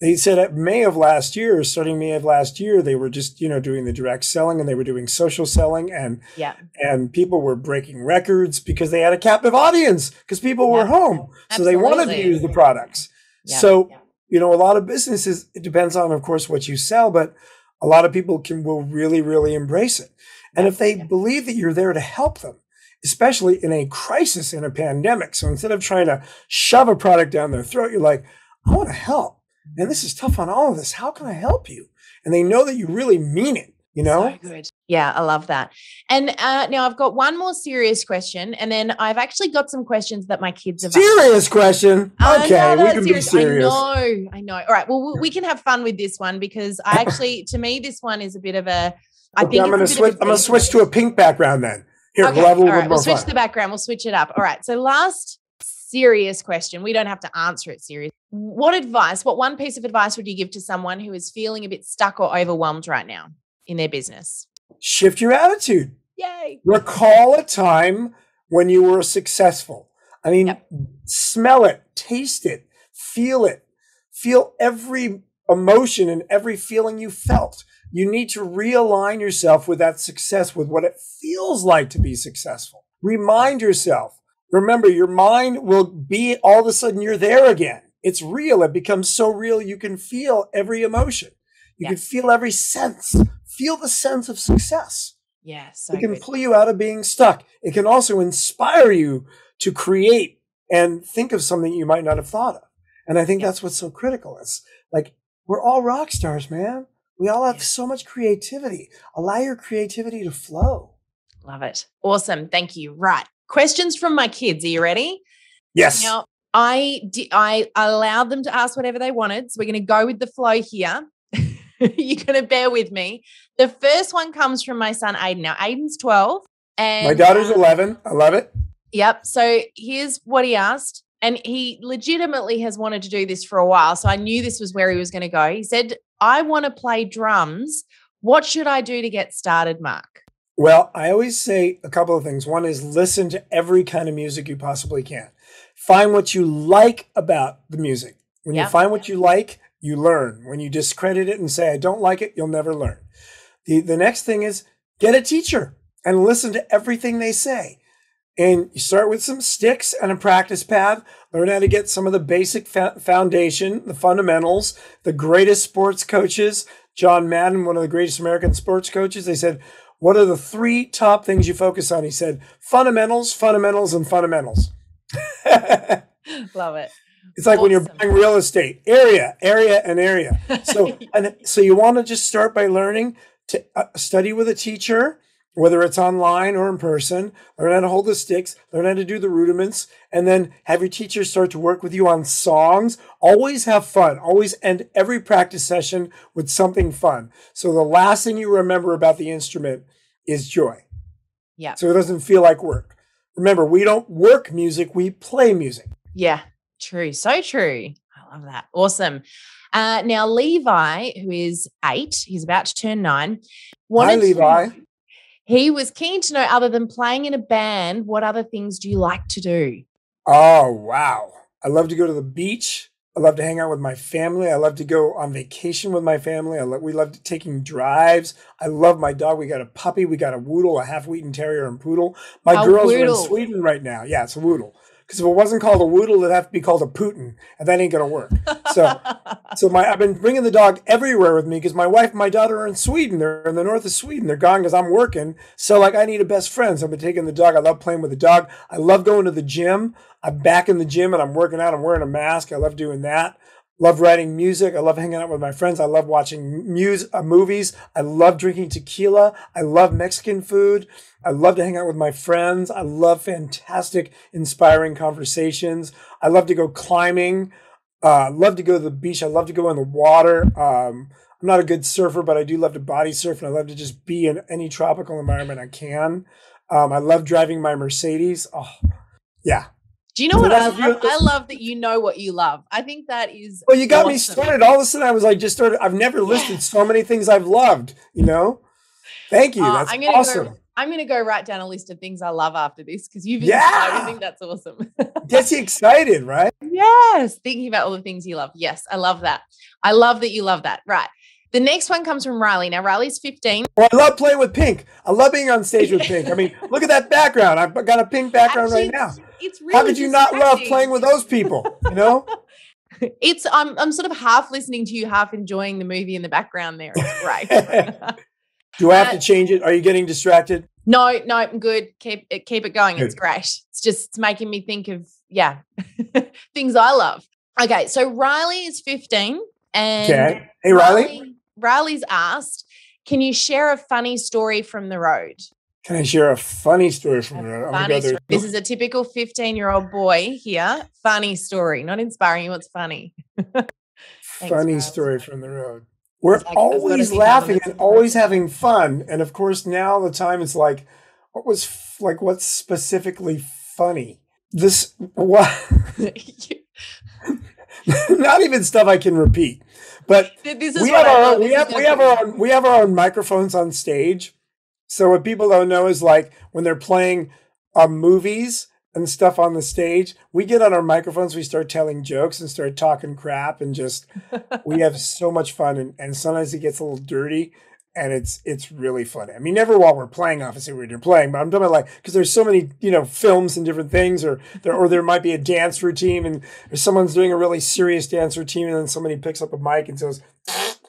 They said at May of last year, they were just, you know, doing the direct selling and they were doing social selling and people were breaking records because they had a captive audience because people were home. So they wanted to use the products. Yeah. So, you know, a lot of businesses, it depends on, of course, what you sell, but a lot of people will really, really embrace it. And if they believe that you're there to help them, especially in a crisis, in a pandemic. So instead of trying to shove a product down their throat, you're like, I want to help. And this is tough on all of us. How can I help you? And they know that you really mean it. you know? So good. Yeah, I love that. And now I've got one more serious question, and then I've actually got some questions that my kids have. Serious question? Okay, we can be serious. I know. All right, well, we can have fun with this one because I actually, to me, this one is a bit of a, I'm going to switch to a Pink background then. Here, okay, we'll switch the background. We'll switch it up. All right, so last serious question. We don't have to answer it serious. What one piece of advice would you give to someone who is feeling a bit stuck or overwhelmed right now in their business? Shift your attitude. Yay. Recall a time when you were successful. I mean, yep. Smell it, taste it. Feel every emotion and every feeling you felt. You need to realign yourself with that success, with what it feels like to be successful. Remind yourself. Remember, your mind will be all of a sudden you're there again. It's real. It becomes so real. You can feel every emotion. You can feel every sense. Feel the sense of success. Yes. It can pull you out of being stuck. It can also inspire you to create and think of something you might not have thought of. And I think that's what's so critical. It's like, we're all rock stars, man. We all have so much creativity. Allow your creativity to flow. Love it. Awesome. Thank you. Right. Questions from my kids. Are you ready? Yes. Now, I allowed them to ask whatever they wanted. So we're going to go with the flow here. You're going to bear with me. The first one comes from my son, Aiden. Now, Aiden's 12. And my daughter's 11. I love it. Yep. So here's what he asked. And he legitimately has wanted to do this for a while. So I knew this was where he was going to go. He said, I want to play drums. What should I do to get started, Mark? Well, I always say a couple of things. One is listen to every kind of music you possibly can. Find what you like about the music. When you find what you like, you learn. When you discredit it and say, I don't like it, you'll never learn. The next thing is get a teacher and listen to everything they say. And you start with some sticks and a practice pad. Learn how to get some of the basic foundation, the fundamentals. The greatest sports coaches, John Madden, one of the greatest American sports coaches, they said, what are the three top things you focus on? He said, fundamentals, fundamentals, and fundamentals. Love it. It's like when you're buying real estate, area, area, and area. So, and so you want to just start by learning to study with a teacher, whether it's online or in person, learn how to hold the sticks, learn how to do the rudiments, and then have your teacher start to work with you on songs. Always have fun. Always end every practice session with something fun. So the last thing you remember about the instrument is joy. Yeah. So it doesn't feel like work. Remember, we don't work music. We play music. Yeah, true. So true. I love that. Awesome. Now, Levi, who is 8, he's about to turn 9. Hi, Levi. He was keen to know, other than playing in a band, what other things do you like to do? Oh, wow. I love to go to the beach. I love to hang out with my family. I love to go on vacation with my family. We love taking drives. I love my dog. We got a puppy. We got a Woodle, a half-wheaten terrier and poodle. My girls are in Sweden right now. Yeah, it's a Woodle. Because if it wasn't called a Woodle, it'd have to be called a Putin, and that ain't going to work. I've been bringing the dog everywhere with me because my wife and my daughter are in Sweden. They're in the north of Sweden. They're gone because I'm working. So, I need a best friend. So I've been taking the dog. I love playing with the dog. I love going to the gym. I'm back in the gym, and I'm working out. I'm wearing a mask. I love doing that. Love writing music. I love hanging out with my friends. I love watching movies. I love drinking tequila. I love Mexican food. I love to hang out with my friends. I love fantastic, inspiring conversations. I love to go climbing. I love to go to the beach. I love to go in the water. I'm not a good surfer, but I do love to body surf, and I love to just be in any tropical environment I can. I love driving my Mercedes. Oh, yeah. Do you know what I love? I love that you know what you love. I think that is well, you got awesome. Me started. All of a sudden, I was like, just started. I've never listed so many things I've loved, you know? Thank you. That's awesome. I'm going to go write down a list of things I love after this because you've been I think that's awesome. Gets you excited, right? Yes. Thinking about all the things you love. Yes. I love that. I love that you love that. Right. The next one comes from Riley. Now, Riley's 15. Well, I love playing with Pink. I love being on stage with Pink. I mean, look at that background. I've got a Pink background right now. It's really how could you not love playing with those people, you know? It's I'm sort of half listening to you, half enjoying the movie in the background there. It's great. Do I have to change it? Are you getting distracted? No, I'm good. Keep it going. Good. It's great. It's just making me think of, things I love. Okay, so Riley is 15. And Hey, Riley. Riley's asked, Can you share a funny story from the road? Can I share a funny story from the road? This is a typical 15-year-old boy here. Funny story, not inspiring. You, what's funny? Funny story from the road. We're always laughing and always having fun. And of course, now the time it's like, what's specifically funny? This, what? Not even stuff I can repeat, but we have our own microphones on stage. So what people don't know is, like, when they're playing movies and stuff on the stage, we get on our microphones, we start telling jokes and start talking crap, and just we have so much fun, and sometimes it gets a little dirty, and it's really funny. I mean, never while we're playing, obviously when you're playing, but I'm talking about, like, because there's so many, you know, films and different things, or there might be a dance routine, and or someone's doing a really serious dance routine, and then somebody picks up a mic and says,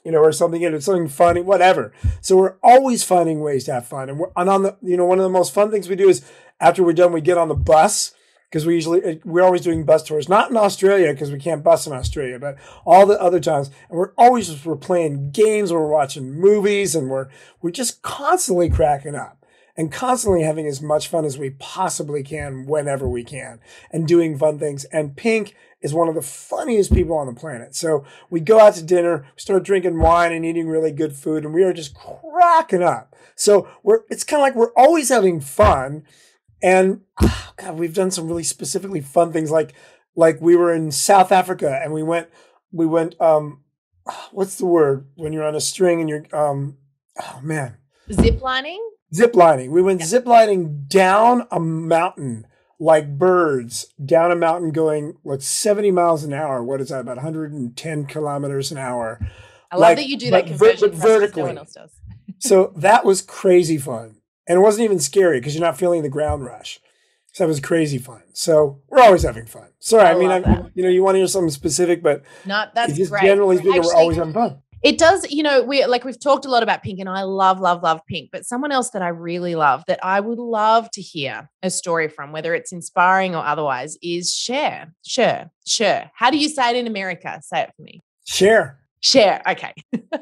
you know, or something, and it's something funny, whatever. So we're always finding ways to have fun, and on the, you know, one of the most fun things we do is, after we're done, we get on the bus, because we're always doing bus tours, not in Australia because we can't bus in Australia, but all the other times. And we're playing games, we're watching movies, and we're just constantly cracking up and constantly having as much fun as we possibly can whenever we can, and doing fun things. And Pink is one of the funniest people on the planet. So we go out to dinner, we start drinking wine and eating really good food, and we are just cracking up. So it's kind of like we're always having fun. And oh God, we've done some really specifically fun things, like we were in South Africa, and we went. What's the word when you're on a string and you're ziplining? Ziplining. We went ziplining down a mountain like birds, down a mountain going 70 miles an hour. What is that? About 110 kilometers an hour. I love that you do that conversion vertically. No one else does. So that was crazy fun. And it wasn't even scary because you're not feeling the ground rush. So that was crazy fun. So we're always having fun. Sorry, I mean, you know, you want to hear something specific, but that's just great. Generally speaking, we're always having fun. It does, you know, we've talked a lot about Pink, and I love, love, love Pink, but someone else that I really love, that I would love to hear a story from, whether it's inspiring or otherwise, is Cher. Cher. How do you say it in America? Say it for me. Cher. Okay.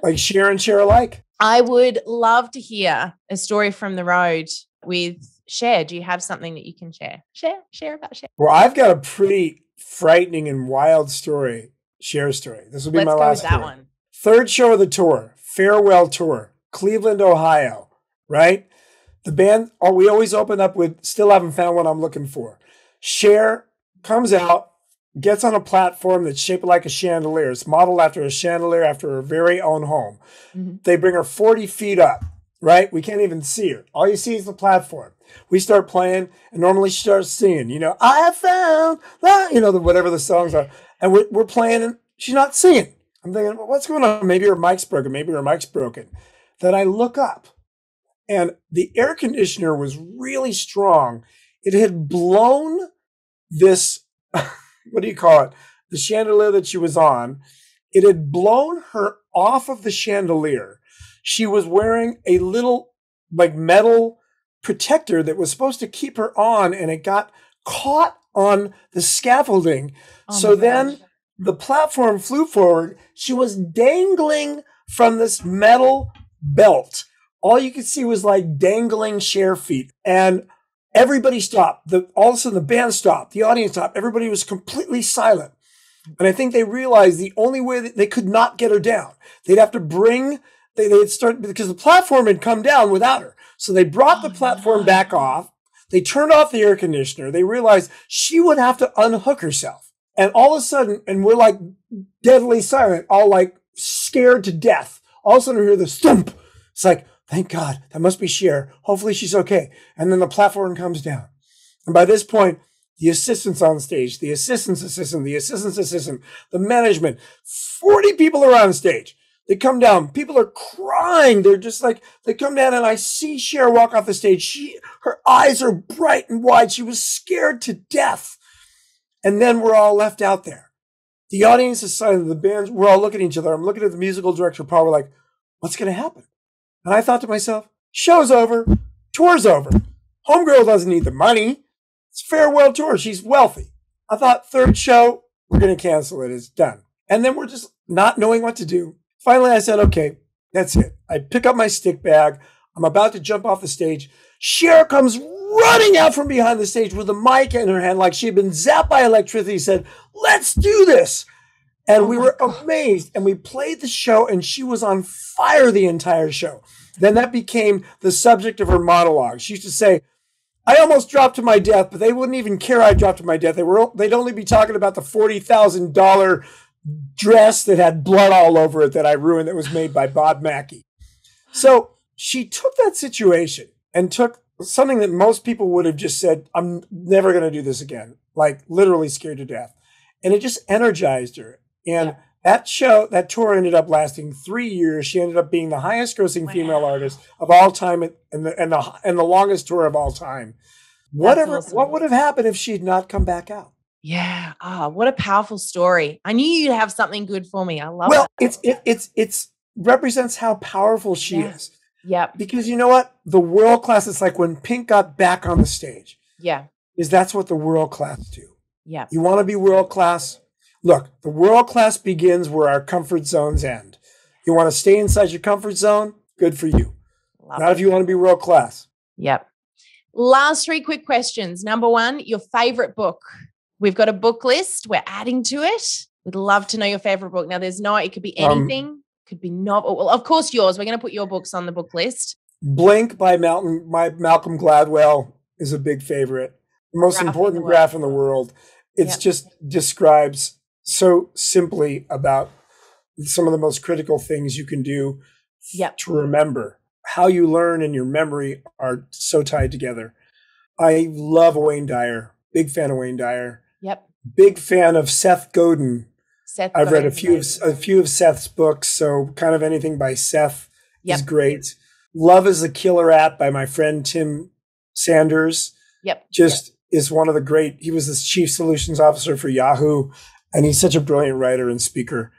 Like Cher and Cher alike. I would love to hear a story from the road with Cher. Do you have something that you can share? Share about Cher. Well, I've got a pretty frightening and wild story, Cher story. This will be my last one. Third show of the tour, farewell tour, Cleveland, Ohio, right? The band, we always open up with Still Haven't Found What I'm Looking For. Cher comes out, gets on a platform that's shaped like a chandelier. It's modeled after a chandelier after her very own home. Mm-hmm. They bring her 40 feet up, right? We can't even see her. All you see is the platform. We start playing, and normally she starts singing, you know, I found, you know, whatever the songs are. And we're playing, and she's not singing. I'm thinking, well, what's going on? Maybe her mic's broken. Then I look up, and the air conditioner was really strong. It had blown this... what do you call it? The chandelier that she was on, it had blown her off of the chandelier. She was wearing a little metal protector that was supposed to keep her on, and it got caught on the scaffolding. So then the platform flew forward. She was dangling from this metal belt. All you could see was dangling Cher feet. And everybody stopped. All of a sudden, the band stopped. The audience stopped. Everybody was completely silent. And I think they realized the only way that they could not get her down, they'd have to bring, they'd start, because the platform had come down without her. So they brought the platform back off. They turned off the air conditioner. They realized she would have to unhook herself. And all of a sudden, and we're deadly silent, all scared to death. All of a sudden, we hear this thump. It's thank God, that must be Cher. Hopefully she's okay. And then the platform comes down. And by this point, the assistant's on stage, the assistant's assistant, the management, 40 people are on stage. They come down. People are crying. They're just they come down, and I see Cher walk off the stage. Her eyes are bright and wide. She was scared to death. And then we're all left out there. The audience is silent. The band, we're all looking at each other. I'm looking at the musical director, Paul. We're like, what's going to happen? And I thought to myself, show's over, tour's over. Homegirl doesn't need the money. It's a farewell tour. She's wealthy. I thought, third show, we're going to cancel it. It's done. And then we're just not knowing what to do. Finally, I said, okay, That's it. I pick up my stick bag. I'm about to jump off the stage. Cher comes running out from behind the stage with a mic in her hand like she had been zapped by electricity, said, "Let's do this." And we were amazed. And we played the show, and she was on fire the entire show. Then that became the subject of her monologue. She used to say, "I almost dropped to my death, but they wouldn't even care I dropped to my death. They'd only be talking about the $40,000 dress that had blood all over it that I ruined, that was made by Bob Mackie." So she took that situation and took something that most people would have just said, "I'm never going to do this again," like literally scared to death. And it just energized her. And that show, that tour ended up lasting 3 years. She ended up being the highest grossing female artist of all time, and the longest tour of all time. What would have happened if she had not come back out? Yeah. Ah, what a powerful story. I knew you'd have something good for me. I love it. It represents how powerful she is. Yeah. Because you know what? The world class, it's like when Pink got back on the stage. Yeah. That's what the world class do. Yeah. You want to be world class? Look, the world class begins where our comfort zones end. You want to stay inside your comfort zone? Good for you. Not if you want to be world class. Yep. Last three quick questions. Number one, your favorite book. We've got a book list. We're adding to it. We'd love to know your favorite book. Now, it could be anything. Could be novel. Well, of course, yours. We're going to put your books on the book list. Blink by Malcolm Gladwell is a big favorite. The most important graph in the world. It just describes so simply about some of the most critical things you can do to remember. How you learn and your memory are so tied together. I love Wayne Dyer. Big fan of Wayne Dyer. Yep. Big fan of Seth Godin. I've read a few of Seth's books, so kind of anything by Seth is great. Love is a Killer App by my friend Tim Sanders. Yep. Is one of the great. He was the chief solutions officer for Yahoo, and he's such a brilliant writer and speaker.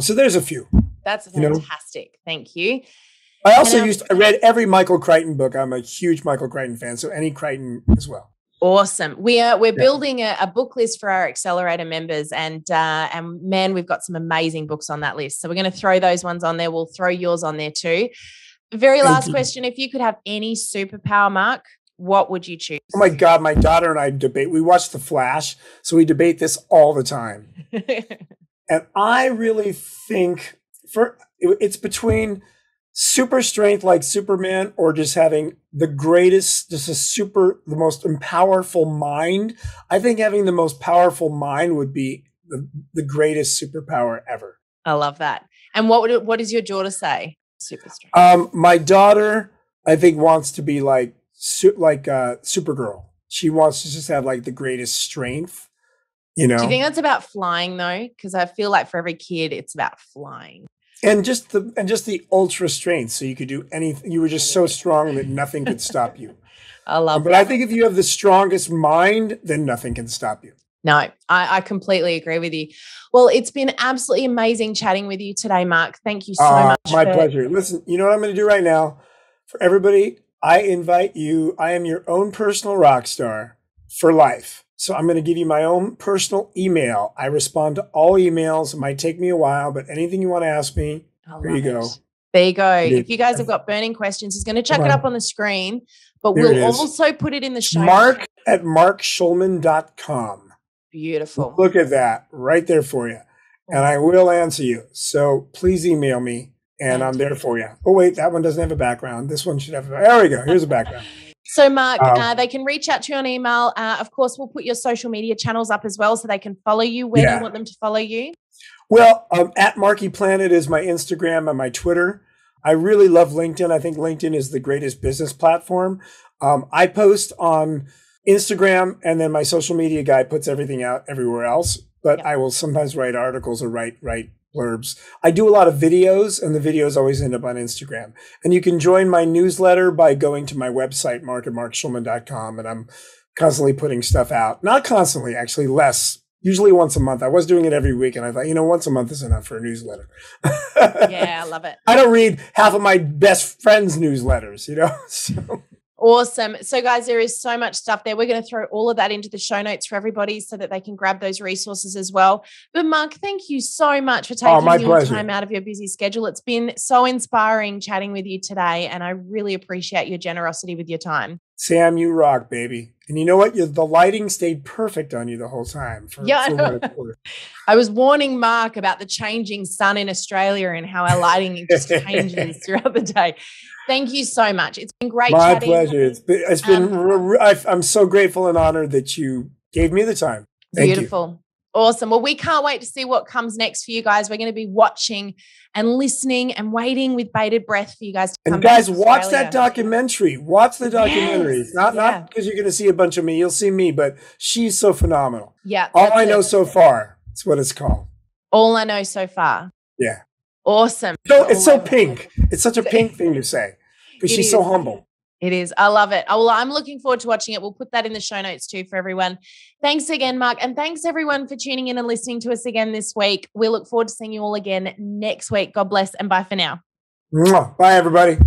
So there's a few. That's fantastic. Thank you. I also I read every Michael Crichton book. I'm a huge Michael Crichton fan, so any Crichton as well. Awesome. We're building a book list for our accelerator members, and man, we've got some amazing books on that list. So we're going to throw those ones on there. We'll throw yours on there too. Very last question. If you could have any superpower, Mark, what would you choose? Oh my God. My daughter and I debate. We watch The Flash. So we debate this all the time. And I really think it's between super strength like Superman, or just having the greatest, the most powerful mind. I think having the most powerful mind would be the greatest superpower ever. I love that. And what does your daughter say? Super strength. My daughter, I think, wants to be like Supergirl. She wants to just have like the greatest strength. Do you think that's about flying though? Because I feel like for every kid, it's about flying. And just the ultra strength. So you could do anything. You were just so strong that nothing could stop you. I love it. But I think if you have the strongest mind, then nothing can stop you. No, I completely agree with you. Well, it's been absolutely amazing chatting with you today, Mark. Thank you so much. My pleasure. Listen, you know what I'm going to do right now? For everybody, I invite you. I am your own personal rock star for life. So I'm going to give you my own personal email. I respond to all emails. It might take me a while, but anything you want to ask me, here you go. There you go. If you guys have got burning questions, he's going to chuck it up on the screen, but we'll also put it in the show. Mark at markschulman.com. Beautiful. Look at that right there for you. And I will answer you. So please email me and I'm there for you. Oh, wait, that one doesn't have a background. This one should have a background. There we go. Here's a background. So, Mark, they can reach out to you on email. Of course, we'll put your social media channels up as well so they can follow you. Where do you want them to follow you? Well, at Marky Planet is my Instagram and my Twitter. I really love LinkedIn. I think LinkedIn is the greatest business platform. I post on Instagram, and then my social media guy puts everything out everywhere else. But I will sometimes write articles or write blurbs. I do a lot of videos, and the videos always end up on Instagram. And you can join my newsletter by going to my website, mark@markschulman.com. And I'm constantly putting stuff out. Not constantly, actually, less. Usually once a month. I was doing it every week, and I thought, once a month is enough for a newsletter. Yeah, I love it. I don't read half of my best friends' newsletters, so. Awesome. So guys, there is so much stuff there. We're going to throw all of that into the show notes for everybody so that they can grab those resources as well. But Mark, thank you so much for taking your time out of your busy schedule. It's been so inspiring chatting with you today, and I really appreciate your generosity with your time. Sam, you rock, baby. And you know what? The lighting stayed perfect on you the whole time. For I was warning Mark about the changing sun in Australia and how our lighting just changes throughout the day. Thank you so much. It's been great chatting. My pleasure. I'm so grateful and honored that you gave me the time. Thank you. Awesome. Well, we can't wait to see what comes next for you guys. We're going to be watching and listening and waiting with bated breath for you guys to come. And guys, watch that documentary. Watch the documentary. Yes. Not because you're going to see a bunch of me. You'll see me, but she's so phenomenal. Yeah. All I Know So Far. That's what it's called. All I Know So Far. Yeah. Awesome. So it's so pink. It's such a pink thing to say because she's so humble. It is. I love it. Well, I'm looking forward to watching it. We'll put that in the show notes too for everyone. Thanks again, Mark. And thanks everyone for tuning in and listening to us again this week. We look forward to seeing you all again next week. God bless and bye for now. Bye, everybody.